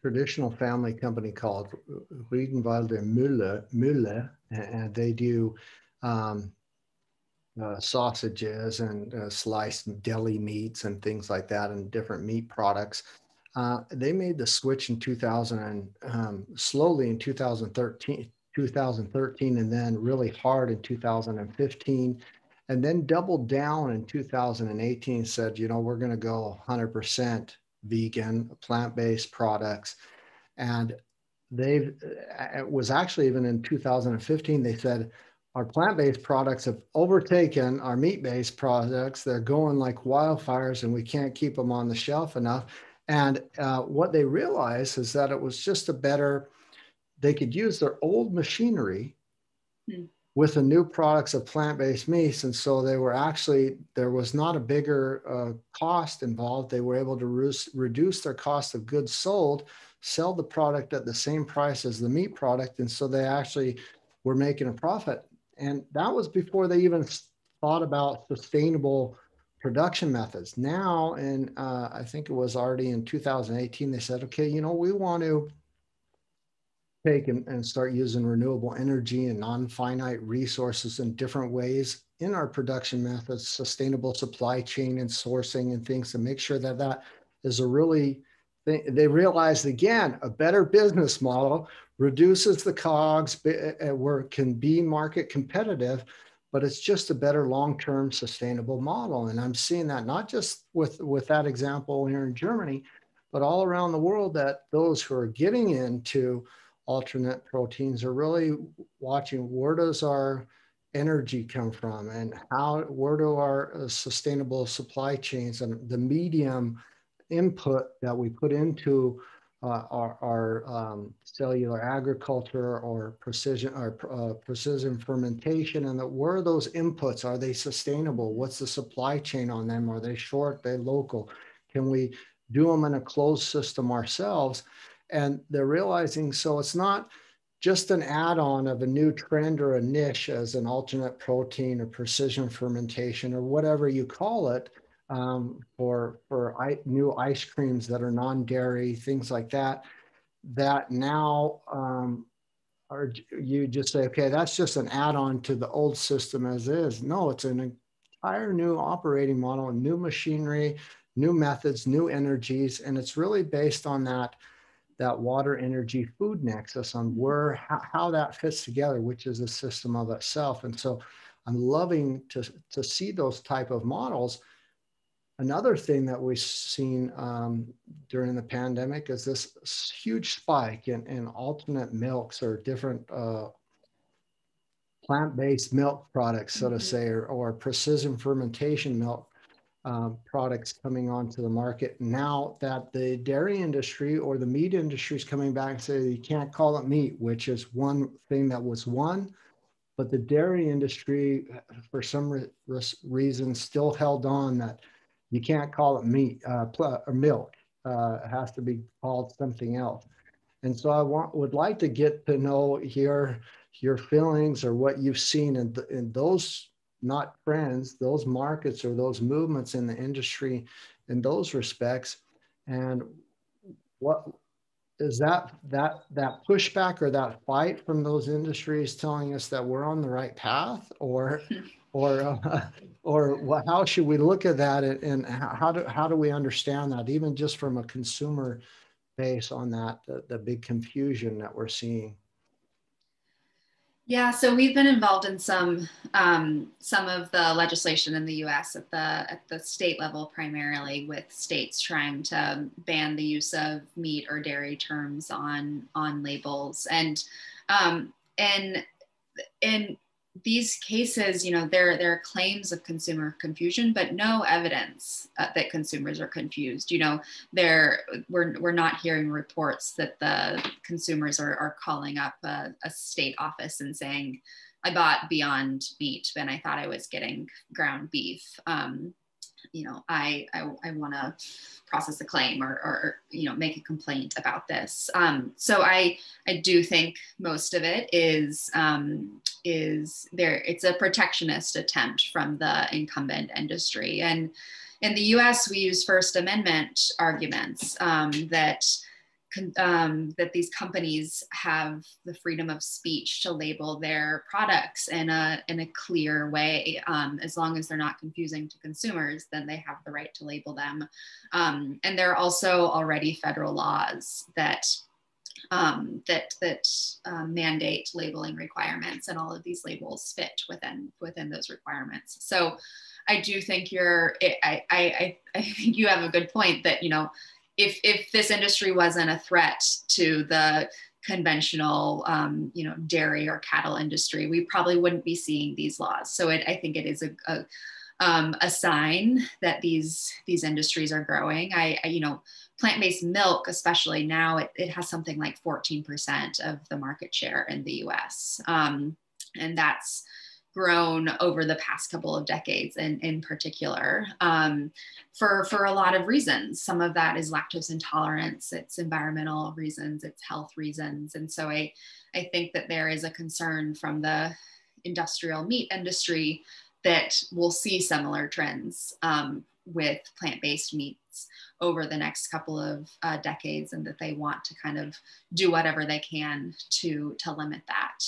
traditional family company called Riedenwalder Mühle, and they do sausages and sliced deli meats and things like that, and different meat products. They made the switch in 2000 and slowly in 2013, and then really hard in 2015, and then doubled down in 2018, said, you know, we're going to go 100% vegan, plant-based products. And it was actually even in 2015, they said, our plant-based products have overtaken our meat-based products. They're going like wildfires and we can't keep them on the shelf enough. And what they realized is that it was just they could use their old machinery with the new products of plant-based meats. And so they were there was not a bigger cost involved. They were able to reduce their cost of goods sold, sell the product at the same price as the meat product. And so they actually were making a profit. And that was before they even thought about sustainable production methods. Now, and I think it was already in 2018, they said, okay, you know, we want to take and start using renewable energy and non-finite resources in different ways in our production methods, sustainable supply chain and sourcing and things, to make sure that that is a really, they realized again, a better business model, reduces the COGS, where it can be market competitive, but it's just a better long-term sustainable model. And I'm seeing that not just with that example here in Germany, but all around the world, that those who are getting into alternate proteins are really watching, where does our energy come from, and where do our sustainable supply chains and the medium input that we put into our cellular agriculture or precision fermentation, and where are those inputs? Are they sustainable? What's the supply chain on them? Are they short? Are they local? Can we do them in a closed system ourselves? And they're realizing, so it's not just an add-on of a new trend or a niche as an alternate protein or precision fermentation or whatever you call it. For new ice creams that are non-dairy, things like that, that now are, you just say, okay, that's just an add-on to the old system as is. No, it's an entire new operating model, new machinery, new methods, new energies, and it's really based on that water, energy, food nexus, on how that fits together, which is a system of itself. And so I'm loving to see those type of models. Another thing that we've seen during the pandemic is this huge spike in alternate milks or different plant-based milk products, so to say, or precision fermentation milk products coming onto the market. Now that the dairy industry or the meat industry is coming back and saying you can't call it meat, which is one thing that was one, but the dairy industry for some reason still held on that you can't call it meat or milk. It has to be called something else. And so I would like to get to know your feelings or what you've seen in those, not trends, those markets or those movements in the industry in those respects. And what is that pushback or that fight from those industries telling us that we're on the right path, or how should we look at that, and how do we understand that, even just from a consumer base on that, the big confusion that we're seeing? Yeah, so we've been involved in some of the legislation in the U.S. at the state level, primarily with states trying to ban the use of meat or dairy terms on labels, and these cases, there are claims of consumer confusion, but no evidence that consumers are confused. We're not hearing reports that the consumers are calling up a state office and saying, I bought Beyond Meat and I thought I was getting ground beef. I want to process a claim or make a complaint about this. So I do think most of it is there. It's a protectionist attempt from the incumbent industry. And in the US, we use First Amendment arguments that these companies have the freedom of speech to label their products in a clear way. As long as they're not confusing to consumers, then they have the right to label them. And there are also already federal laws that mandate labeling requirements, and all of these labels fit within those requirements. So I do think I think you have a good point that, if this industry wasn't a threat to the conventional, dairy or cattle industry, we probably wouldn't be seeing these laws. So I think it is a sign that these industries are growing. Plant-based milk, especially now, it has something like 14% of the market share in the US. And that's grown over the past couple of decades in particular, for a lot of reasons. Some of that is lactose intolerance, it's environmental reasons, it's health reasons. And so I think that there is a concern from the industrial meat industry that we'll see similar trends with plant-based meats over the next couple of decades, and that they want to kind of do whatever they can to limit that.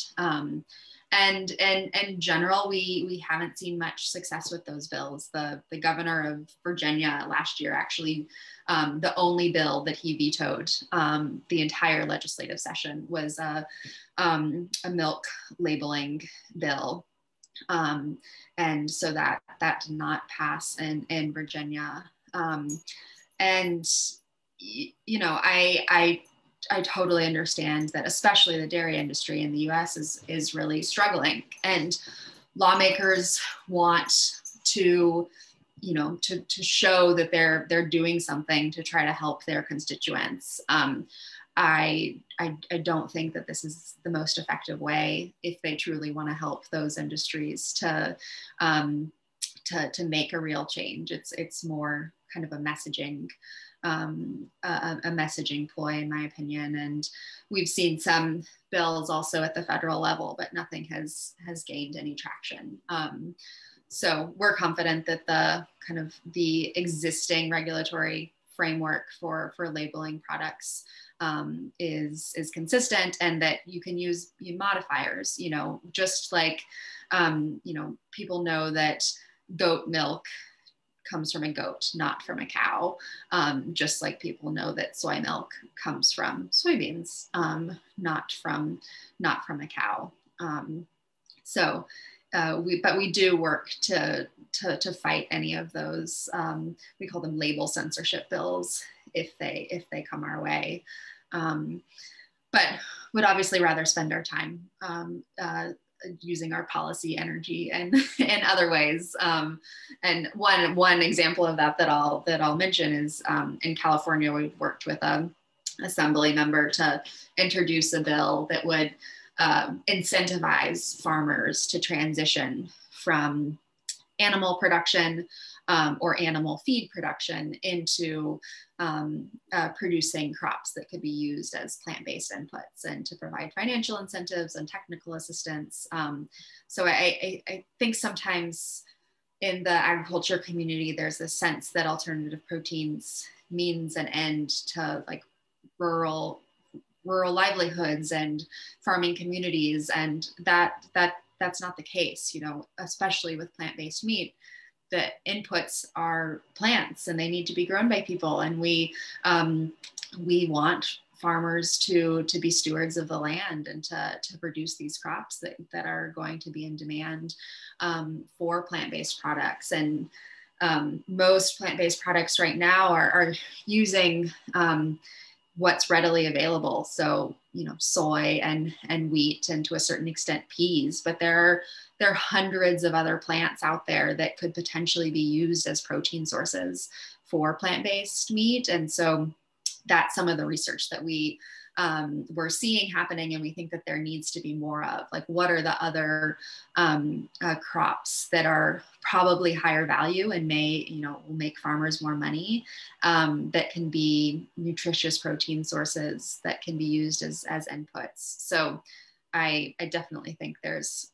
And in general, we haven't seen much success with those bills. The governor of Virginia last year, actually, the only bill that he vetoed the entire legislative session was a milk labeling bill. And so that did not pass in Virginia. I totally understand that, especially the dairy industry in the US is really struggling, and lawmakers want to show that they're doing something to try to help their constituents. I don't think that this is the most effective way if they truly want to help those industries to make a real change. It's more kind of a messaging messaging ploy, in my opinion. And we've seen some bills also at the federal level, but nothing has gained any traction. So we're confident that the existing regulatory framework for labeling products is consistent, and that you can use modifiers, just like, people know that goat milk comes from a goat, not from a cow, just like people know that soy milk comes from soybeans, not from a cow. We do work to fight any of those. We call them label censorship bills if they come our way, but would obviously rather spend our time using our policy energy and in other ways. And one example of that I'll mention is in California, we've worked with an assembly member to introduce a bill that would incentivize farmers to transition from animal production or animal feed production into producing crops that could be used as plant-based inputs, and to provide financial incentives and technical assistance. So I think sometimes in the agriculture community, there's a sense that alternative proteins means an end to rural livelihoods and farming communities, and that's not the case, especially with plant-based meat. The inputs are plants, and they need to be grown by people. And we want farmers to be stewards of the land and to produce these crops that are going to be in demand for plant-based products. And most plant-based products right now are using what's readily available. So, you know, soy and wheat, and to a certain extent peas, but there are hundreds of other plants out there that could potentially be used as protein sources for plant-based meat. And so that's some of the research that we we're seeing happening, and we think that there needs to be more of, like, what are the other crops that are probably higher value and may, you know, will make farmers more money, that can be nutritious protein sources that can be used as inputs. So I definitely think there's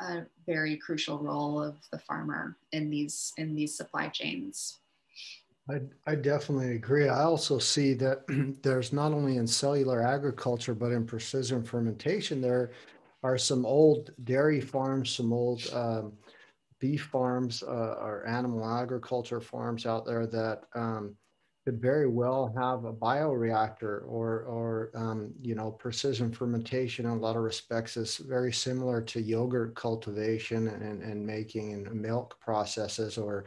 a very crucial role of the farmer in these supply chains. I definitely agree. I also see that there's not only in cellular agriculture, but in precision fermentation, there are some old dairy farms, some old beef farms, or animal agriculture farms out there that could very well have a bioreactor or you know, precision fermentation in a lot of respects is very similar to yogurt cultivation and making and milk processes or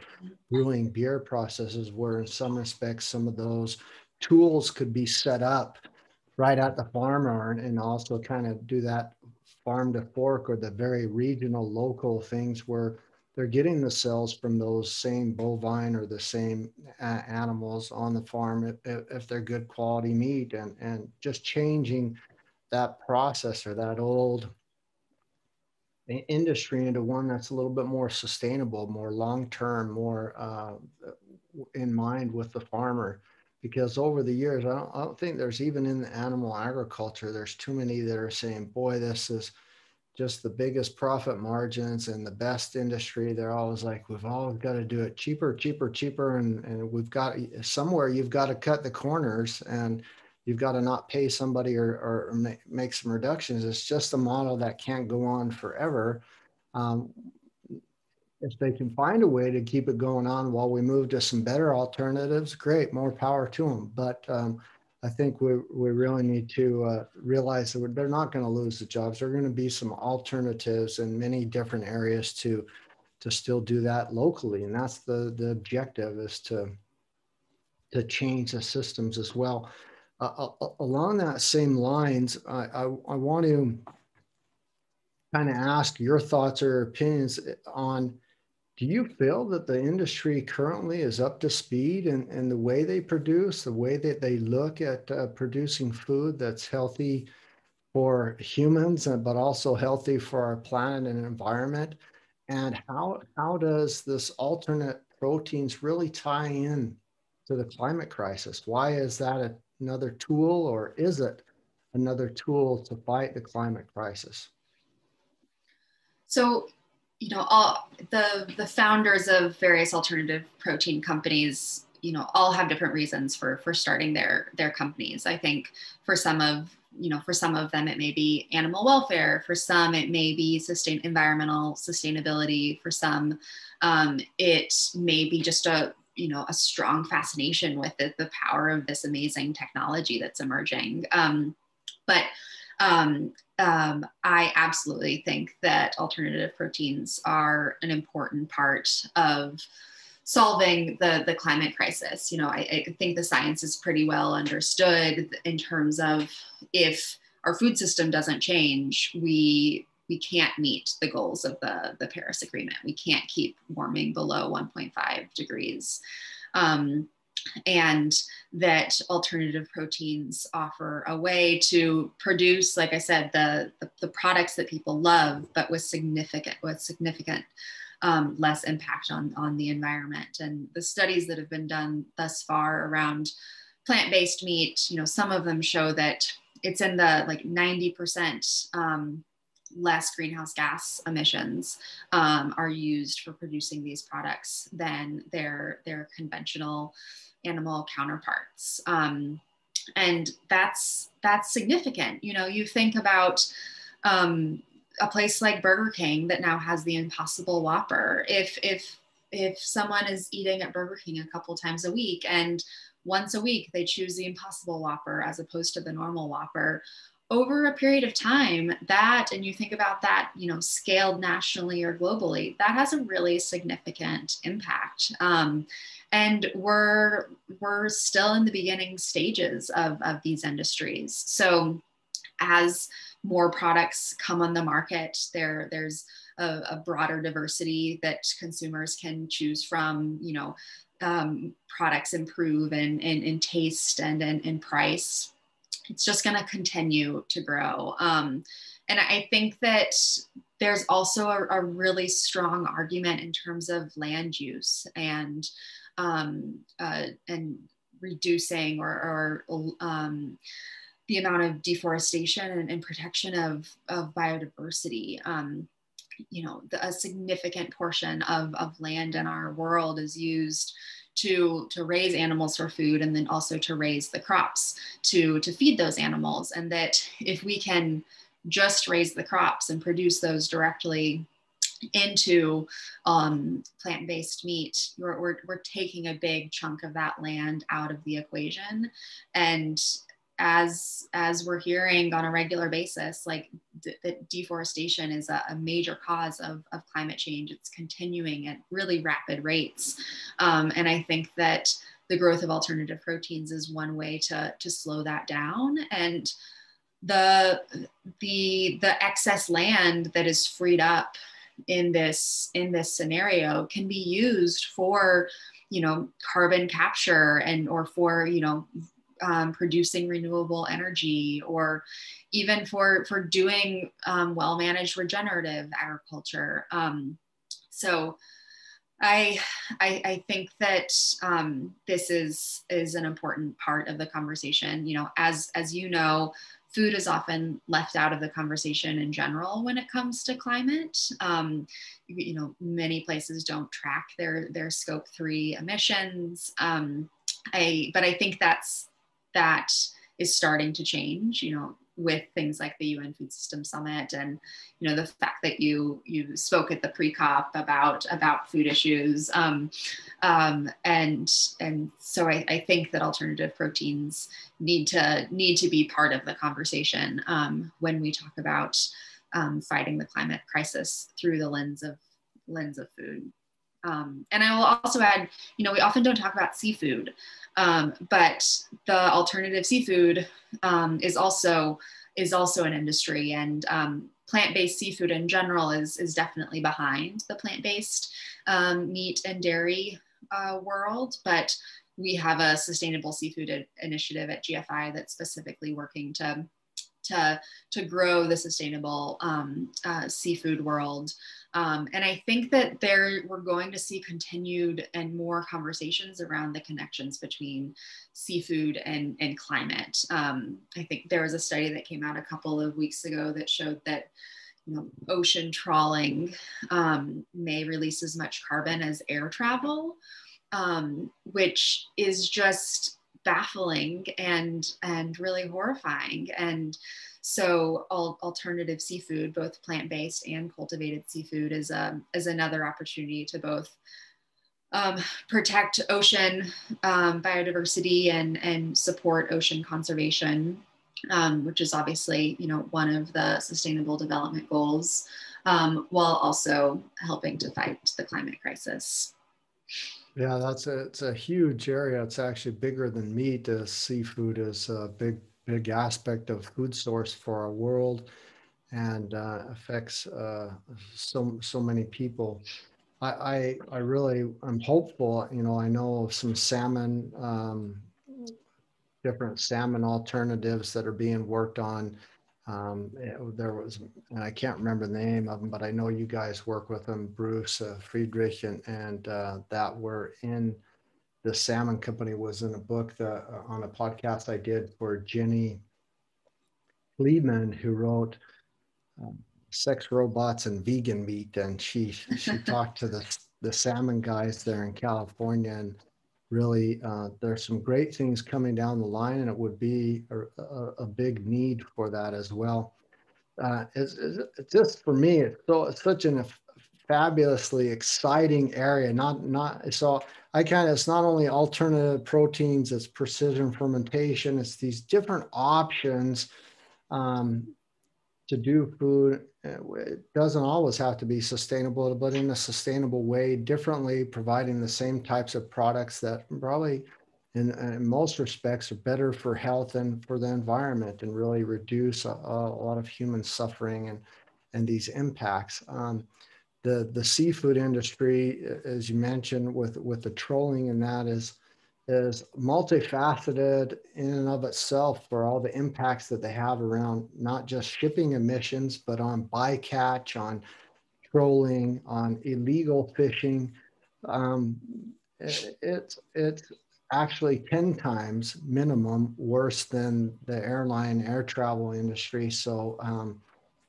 brewing beer processes, where in some respects, some of those tools could be set up right at the farmer and also kind of do that farm to fork or the very regional local things where they're getting the cells from those same bovine or the same animals on the farm if they're good quality meat, and just changing that process or that old industry into one that's a little bit more sustainable, more long-term, more in mind with the farmer. Because over the years, I don't think there's, even in the animal agriculture, there's too many that are saying, boy, this is just the biggest profit margins and the best industry. They're always like, we've all got to do it cheaper, cheaper, cheaper. And we've got somewhere, you've got to cut the corners and you've got to not pay somebody or make some reductions. It's just a model that can't go on forever. If they can find a way to keep it going on while we move to some better alternatives, great, more power to them. But I think we really need to realize that they're not going to lose the jobs. There are going to be some alternatives in many different areas to still do that locally. And that's the objective, is to change the systems as well. Along that same lines, I want to kind of ask your thoughts or opinions on, do you feel that the industry currently is up to speed in the way they produce, the way that they look at producing food that's healthy for humans, but also healthy for our planet and environment? And how does this alternate proteins really tie in to the climate crisis? Why is that another tool, or is it another tool to fight the climate crisis? So, you know, all the founders of various alternative protein companies, you know, all have different reasons for starting their companies. I think for some of them, it may be animal welfare. For some, it may be environmental sustainability. For some, it may be just a strong fascination with the power of this amazing technology that's emerging. But I absolutely think that alternative proteins are an important part of solving the climate crisis. You know, I think the science is pretty well understood in terms of, if our food system doesn't change, we can't meet the goals of the Paris Agreement. We can't keep warming below 1.5 degrees. And that alternative proteins offer a way to produce, like I said, the products that people love, but with significant less impact on the environment. And the studies that have been done thus far around plant-based meat, you know, some of them show that it's in the, like, 90% less greenhouse gas emissions are used for producing these products than their conventional animal counterparts. And that's significant. You know, you think about a place like Burger King that now has the Impossible Whopper. If someone is eating at Burger King a couple times a week, and once a week they choose the Impossible Whopper as opposed to the normal Whopper, over a period of time, that, and you think about that, you know, scaled nationally or globally, that has a really significant impact. And we're still in the beginning stages of these industries. So as more products come on the market, there's a broader diversity that consumers can choose from, you know, products improve in taste and in price. It's just going to continue to grow. And I think that there's also a really strong argument in terms of land use and reducing or the amount of deforestation and protection of biodiversity. You know, a significant portion of land in our world is used to raise animals for food, and then also to raise the crops to feed those animals. And that if we can just raise the crops and produce those directly into plant-based meat, we're taking a big chunk of that land out of the equation. And as we're hearing on a regular basis, like that deforestation is a major cause of climate change. It's continuing at really rapid rates. And I think that the growth of alternative proteins is one way to slow that down. And the excess land that is freed up in this scenario can be used for, you know, carbon capture or for, you know, producing renewable energy, or even for doing well-managed regenerative agriculture. So I think that this is an important part of the conversation. You know, as you know, food is often left out of the conversation in general when it comes to climate. You know, many places don't track their scope 3 emissions. But I think that is starting to change, you know, with things like the UN Food Systems Summit, and, you know, the fact that you spoke at the pre-COP about food issues. And so I think that alternative proteins need to be part of the conversation when we talk about fighting the climate crisis through the lens of food. And I will also add, you know, we often don't talk about seafood, but the alternative seafood is also an industry, and plant-based seafood in general is definitely behind the plant-based meat and dairy world. But we have a sustainable seafood initiative at GFI that's specifically working to grow the sustainable seafood world. And I think that we're going to see continued and more conversations around the connections between seafood and climate. I think there was a study that came out a couple of weeks ago that showed that, you know, ocean trawling may release as much carbon as air travel, which is just baffling and really horrifying. And so alternative seafood, both plant-based and cultivated seafood, is another opportunity to both protect ocean biodiversity and support ocean conservation, which is obviously, you know, one of the Sustainable Development Goals, while also helping to fight the climate crisis. Yeah, it's a huge area. It's actually bigger than meat. Seafood is a big aspect of food source for our world, and affects so many people. I really am hopeful. You know, I know of some salmon, different salmon alternatives that are being worked on. There was, and I can't remember the name of them, but I know you guys work with them, Bruce Friedrich, and that were in the salmon company, was in a book that on a podcast I did for Jenny Kleeman, who wrote Sex, Robots, and Vegan Meat, and she talked to the salmon guys there in California, and really, there's some great things coming down the line, and it would be a big need for that as well. It's just, for me, it's such a fabulously exciting area. It's not only alternative proteins, it's precision fermentation, it's these different options to do food. It doesn't always have to be sustainable, but in a sustainable way, differently, providing the same types of products that probably in most respects are better for health and for the environment, and really reduce a lot of human suffering and these impacts. The seafood industry, as you mentioned, with the trolling and that is multifaceted in and of itself for all the impacts that they have around not just shipping emissions, but on bycatch, on trolling, on illegal fishing. It's actually 10 times minimum worse than the airline air travel industry. So,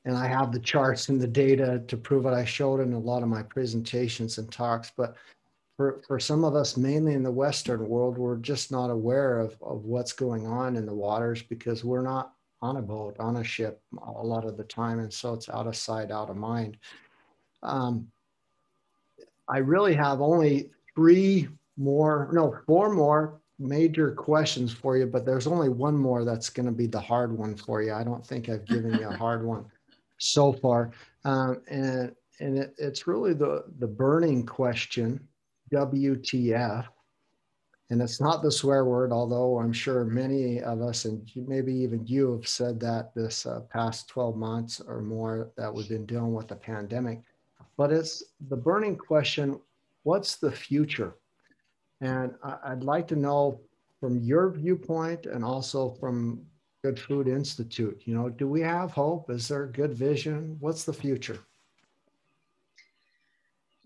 and I have the charts and the data to prove it. I showed in a lot of my presentations and talks, but for some of us, mainly in the Western world, we're just not aware of what's going on in the waters because we're not on a boat, on a ship a lot of the time. And so it's out of sight, out of mind. I really have only four more major questions for you, but there's only one more that's going to be the hard one for you. I don't think I've given you a hard one so far. And it's really the burning question, WTF. And it's not the swear word, although I'm sure many of us, and maybe even you, have said that this past 12 months or more that we've been dealing with the pandemic. But it's the burning question, what's the future? And I'd like to know from your viewpoint and also from Good Food Institute, you know, do we have hope? Is there a good vision? What's the future?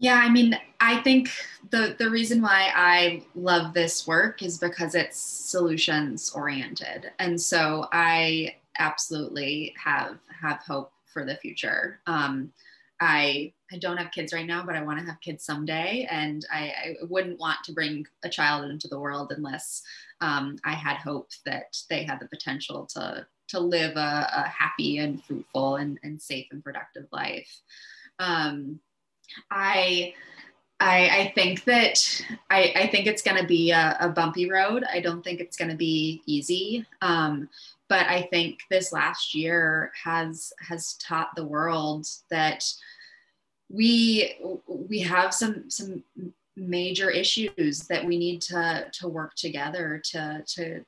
Yeah, I mean, I think the reason why I love this work is because it's solutions oriented. And so I absolutely have hope for the future. I don't have kids right now, but I want to have kids someday. And I wouldn't want to bring a child into the world unless I had hope that they had the potential to live a happy and fruitful and safe and productive life. I think it's going to be a bumpy road. I don't think it's going to be easy. But I think this last year has taught the world that we have some major issues that we need to work together to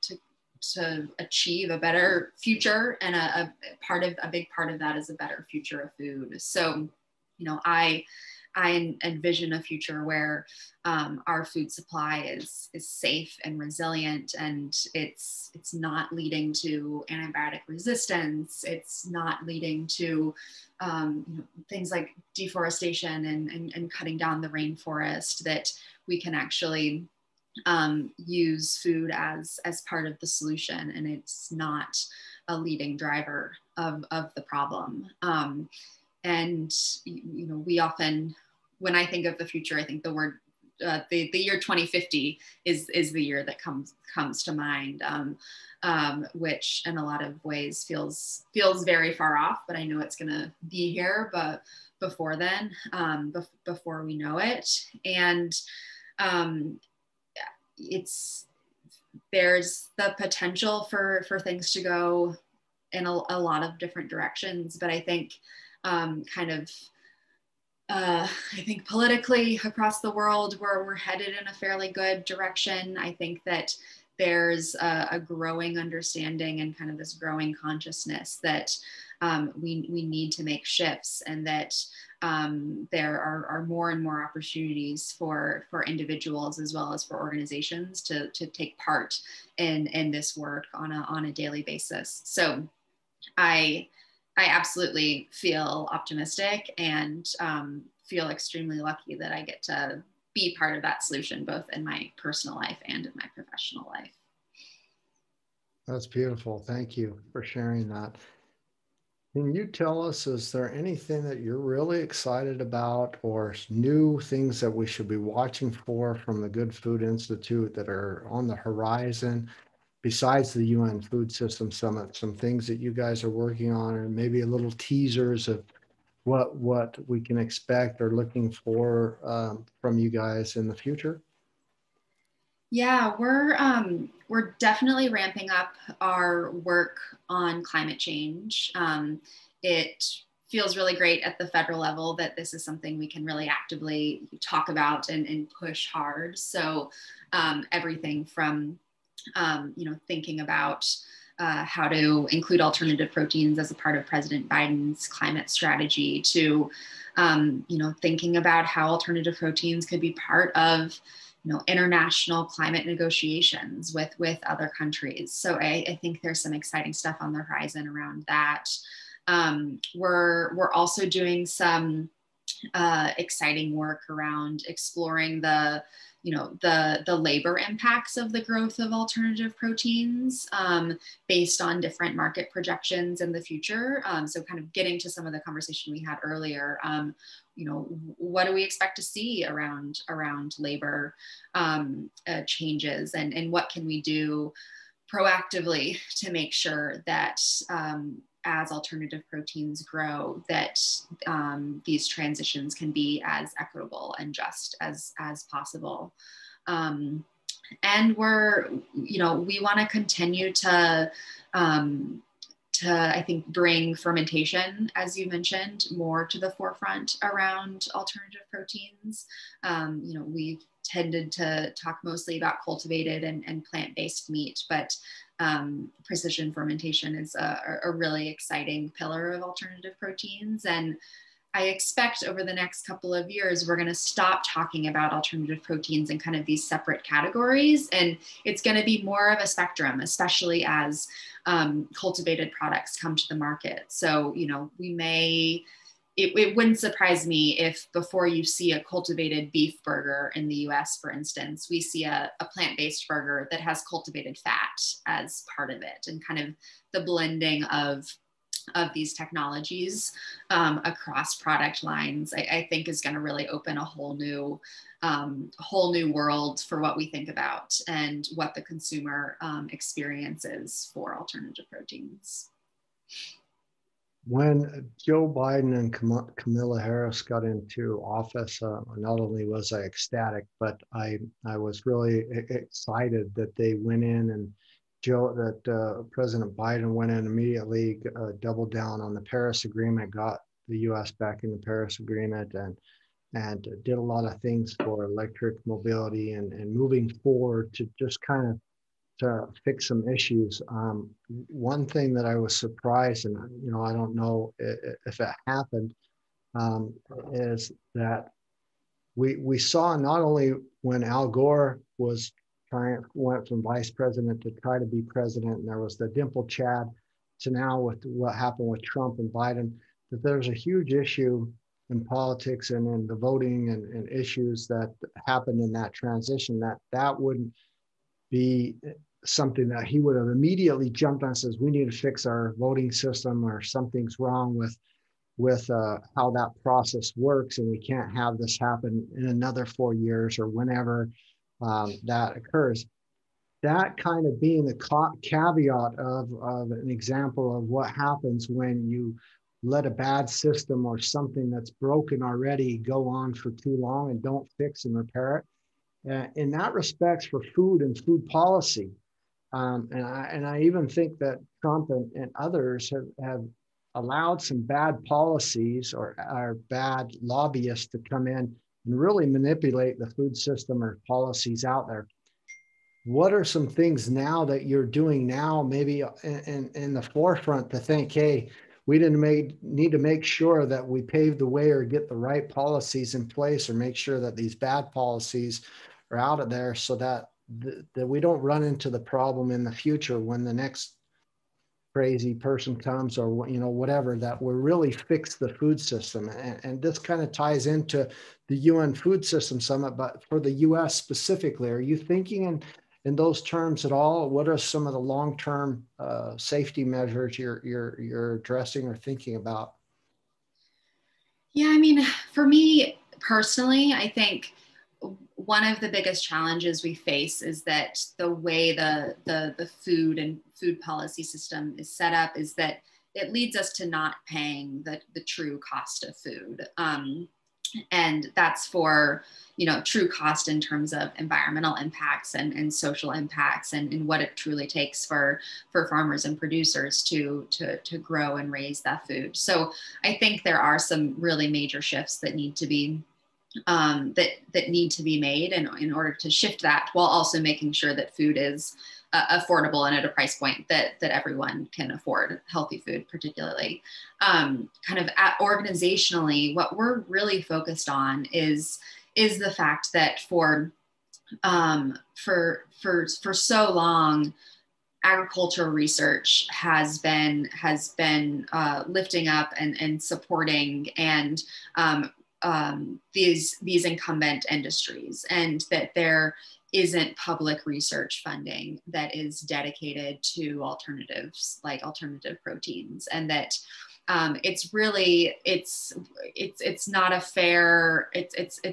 achieve a better future, and a big part of that is a better future of food. So, you know, I envision a future where our food supply is safe and resilient, and it's not leading to antibiotic resistance. It's not leading to things like deforestation and cutting down the rainforest, that we can actually use food as part of the solution, and it's not a leading driver of the problem. And, you know, we often, when I think of the future, I think the word, the year 2050 is the year that comes to mind, which in a lot of ways feels very far off, but I know it's going to be here, but before then, before we know it. And there's the potential for things to go in a lot of different directions, but I think I think politically across the world, we're headed in a fairly good direction. I think that there's a growing understanding and kind of this growing consciousness that we need to make shifts, and that there are more and more opportunities for individuals as well as for organizations to take part in this work on a daily basis. So I absolutely feel optimistic, and feel extremely lucky that I get to be part of that solution, both in my personal life and in my professional life. That's beautiful. Thank you for sharing that. Can you tell us, is there anything that you're really excited about, or new things that we should be watching for from the Good Food Institute that are on the horizon? Besides the UN Food System Summit, some things that you guys are working on, and maybe a little teasers of what we can expect or looking for from you guys in the future? Yeah, we're definitely ramping up our work on climate change. it feels really great at the federal level that this is something we can really actively talk about and push hard. So everything from, thinking about how to include alternative proteins as a part of President Biden's climate strategy to, thinking about how alternative proteins could be part of, international climate negotiations with other countries. So I think there's some exciting stuff on the horizon around that. We're also doing some exciting work around exploring the labor impacts of the growth of alternative proteins based on different market projections in the future. So kind of getting to some of the conversation we had earlier, what do we expect to see around labor changes and what can we do proactively to make sure that as alternative proteins grow, that these transitions can be as equitable and just as possible. And we want to continue to I think bring fermentation, as you mentioned, more to the forefront around alternative proteins. We've tended to talk mostly about cultivated and plant-based meat, but precision fermentation is a really exciting pillar of alternative proteins. And I expect over the next couple of years, we're going to stop talking about alternative proteins in kind of these separate categories. And it's going to be more of a spectrum, especially as cultivated products come to the market. So, it wouldn't surprise me if before you see a cultivated beef burger in the US, for instance, we see a plant-based burger that has cultivated fat as part of it, and kind of the blending of these technologies across product lines, I think is going to really open a whole new world for what we think about and what the consumer experiences for alternative proteins. When Joe Biden and Kamala Harris got into office, not only was I ecstatic, but I was really excited that they went in and President Biden went in immediately, doubled down on the Paris Agreement, got the U.S. back in the Paris Agreement, and did a lot of things for electric mobility and moving forward to just kind of to fix some issues. One thing that I was surprised, and I don't know if it happened, is that we saw not only when Al Gore was went from vice president to try to be president, and there was the dimple Chad, to now with what happened with Trump and Biden, that there's a huge issue in politics and in the voting and issues that happened in that transition, that wouldn't be something that he would have immediately jumped on and says, we need to fix our voting system, or something's wrong with how that process works, and we can't have this happen in another 4 years or whenever that occurs. That kind of being the caveat of an example of what happens when you let a bad system or something that's broken already go on for too long and don't fix and repair it. In that respect, for food and food policy, and I even think that Trump and others have allowed some bad policies or bad lobbyists to come in and really manipulate the food system or policies out there. What are some things now that you're doing now, maybe in the forefront, to think, hey, we need to make sure that we pave the way or get the right policies in place, or make sure that these bad policies are out of there, so that that we don't run into the problem in the future when the next crazy person comes, or whatever, that we really fix the food system. And this kind of ties into the UN Food System Summit, but for the US specifically, are you thinking in those terms at all? What are some of the long-term safety measures you're addressing or thinking about? Yeah, for me personally, I think one of the biggest challenges we face is that the way the food and food policy system is set up is that it leads us to not paying the true cost of food. And that's for, you know, true cost in terms of environmental impacts and social impacts and what it truly takes for farmers and producers to grow and raise that food. So I think there are some really major shifts that need to be made in order to shift that, while also making sure that food is affordable and at a price point that everyone can afford healthy food, particularly. Kind of organizationally, what we're really focused on is the fact that for so long, agricultural research has been lifting up and supporting and these incumbent industries, and that there isn't public research funding that is dedicated to alternatives, like alternative proteins, and that it's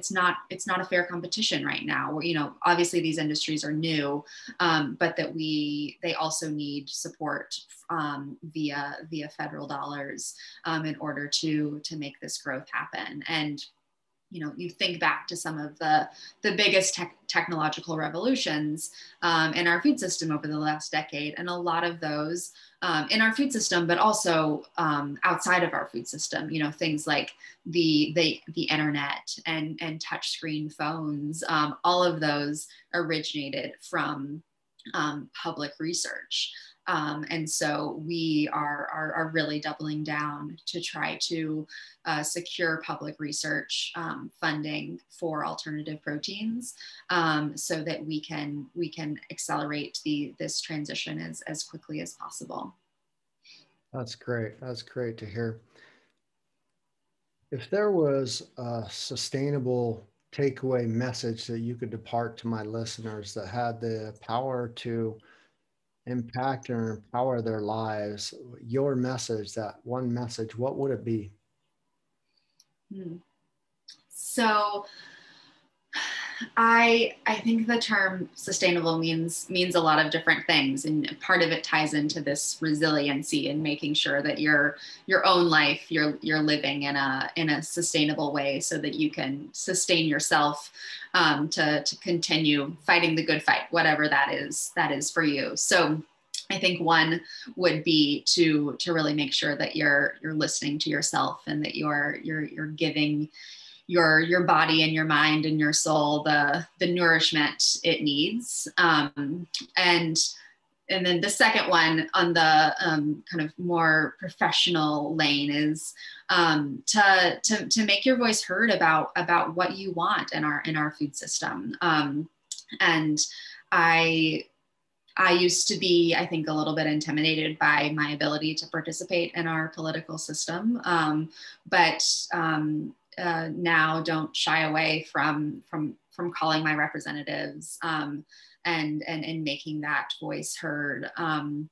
not a fair competition right now. You know, obviously these industries are new, but that they also need support via federal dollars in order to make this growth happen. And you know, you think back to some of the biggest technological revolutions in our food system over the last decade, and a lot of those in our food system, but also outside of our food system. You know, things like the internet and touchscreen phones. All of those originated from public research. And so we are really doubling down to try to secure public research funding for alternative proteins, so that we can accelerate this transition as quickly as possible. That's great. That's great to hear. If there was a sustainable takeaway message that you could depart to my listeners that had the power to impact or empower their lives, your message, that one message, what would it be? So I think the term sustainable means a lot of different things, and part of it ties into this resiliency and making sure that your own life, you're living in a sustainable way so that you can sustain yourself to continue fighting the good fight, whatever that is for you. So I think one would be to really make sure that you're listening to yourself, and that you're giving your body and your mind and your soul the nourishment it needs. And then the second one, on the kind of more professional lane, is to make your voice heard about what you want in our food system. And I used to be, I think, a little bit intimidated by my ability to participate in our political system, but now don't shy away from calling my representatives and making that voice heard, and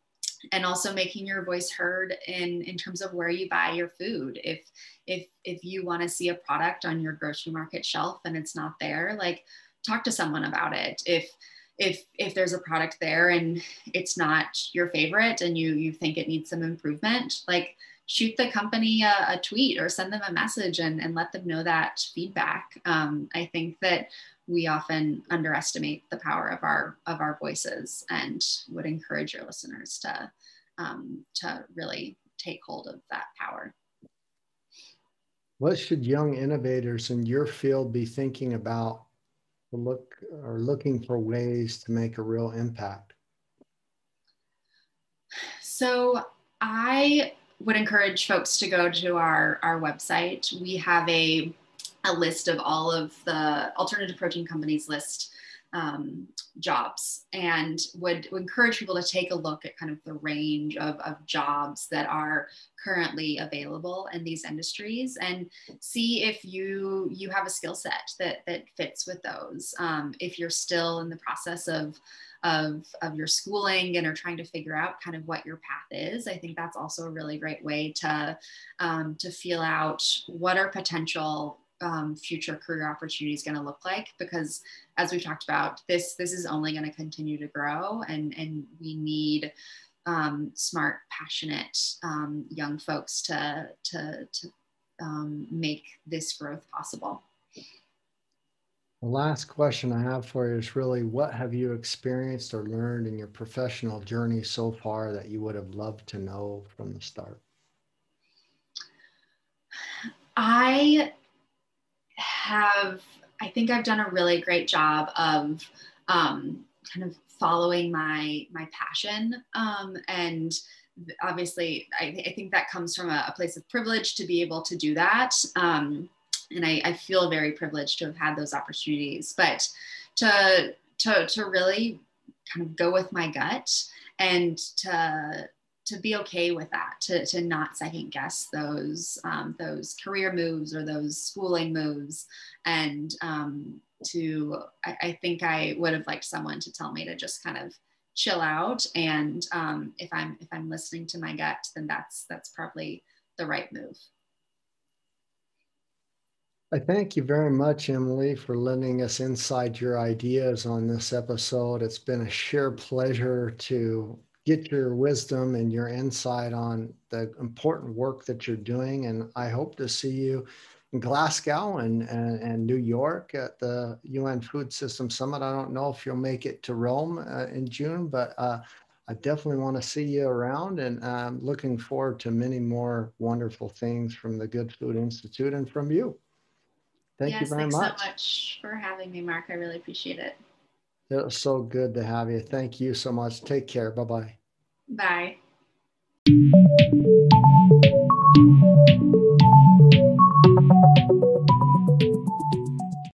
also making your voice heard in terms of where you buy your food. If you want to see a product on your grocery market shelf and it's not there, like, talk to someone about it. If there's a product there and it's not your favorite and you think it needs some improvement, like, shoot the company a tweet or send them a message and let them know that feedback. I think that we often underestimate the power of our voices, and would encourage your listeners to really take hold of that power. What should young innovators in your field be thinking about, looking for ways to make a real impact? So I would encourage folks to go to our website. We have a list of all of the alternative protein companies list jobs, and would encourage people to take a look at kind of the range of jobs that are currently available in these industries, and see if you have a skill set that fits with those. If you're still in the process of your schooling and are trying to figure out kind of what your path is, I think that's also a really great way to feel out what are potential future career opportunities going to look like, because as we've talked about, this is only going to continue to grow, and we need smart, passionate young folks to make this growth possible. The last question I have for you is really, what have you experienced or learned in your professional journey so far that you would have loved to know from the start? I think I've done a really great job of kind of following my passion. And obviously, I think that comes from a place of privilege to be able to do that. And I feel very privileged to have had those opportunities, but to really kind of go with my gut and to be okay with that, to not second guess those career moves or those schooling moves. And I think I would have liked someone to tell me to just kind of chill out. And if I'm listening to my gut, then that's probably the right move. I thank you very much, Emily, for lending us inside your ideas on this episode. It's been a sheer pleasure to get your wisdom and your insight on the important work that you're doing. And I hope to see you in Glasgow and New York at the UN Food System Summit. I don't know if you'll make it to Rome in June, but I definitely want to see you around, and I'm looking forward to many more wonderful things from the Good Food Institute and from you. Thank you very much. Thanks so much for having me, Mark. I really appreciate it. It was so good to have you. Thank you so much. Take care. Bye-bye. Bye.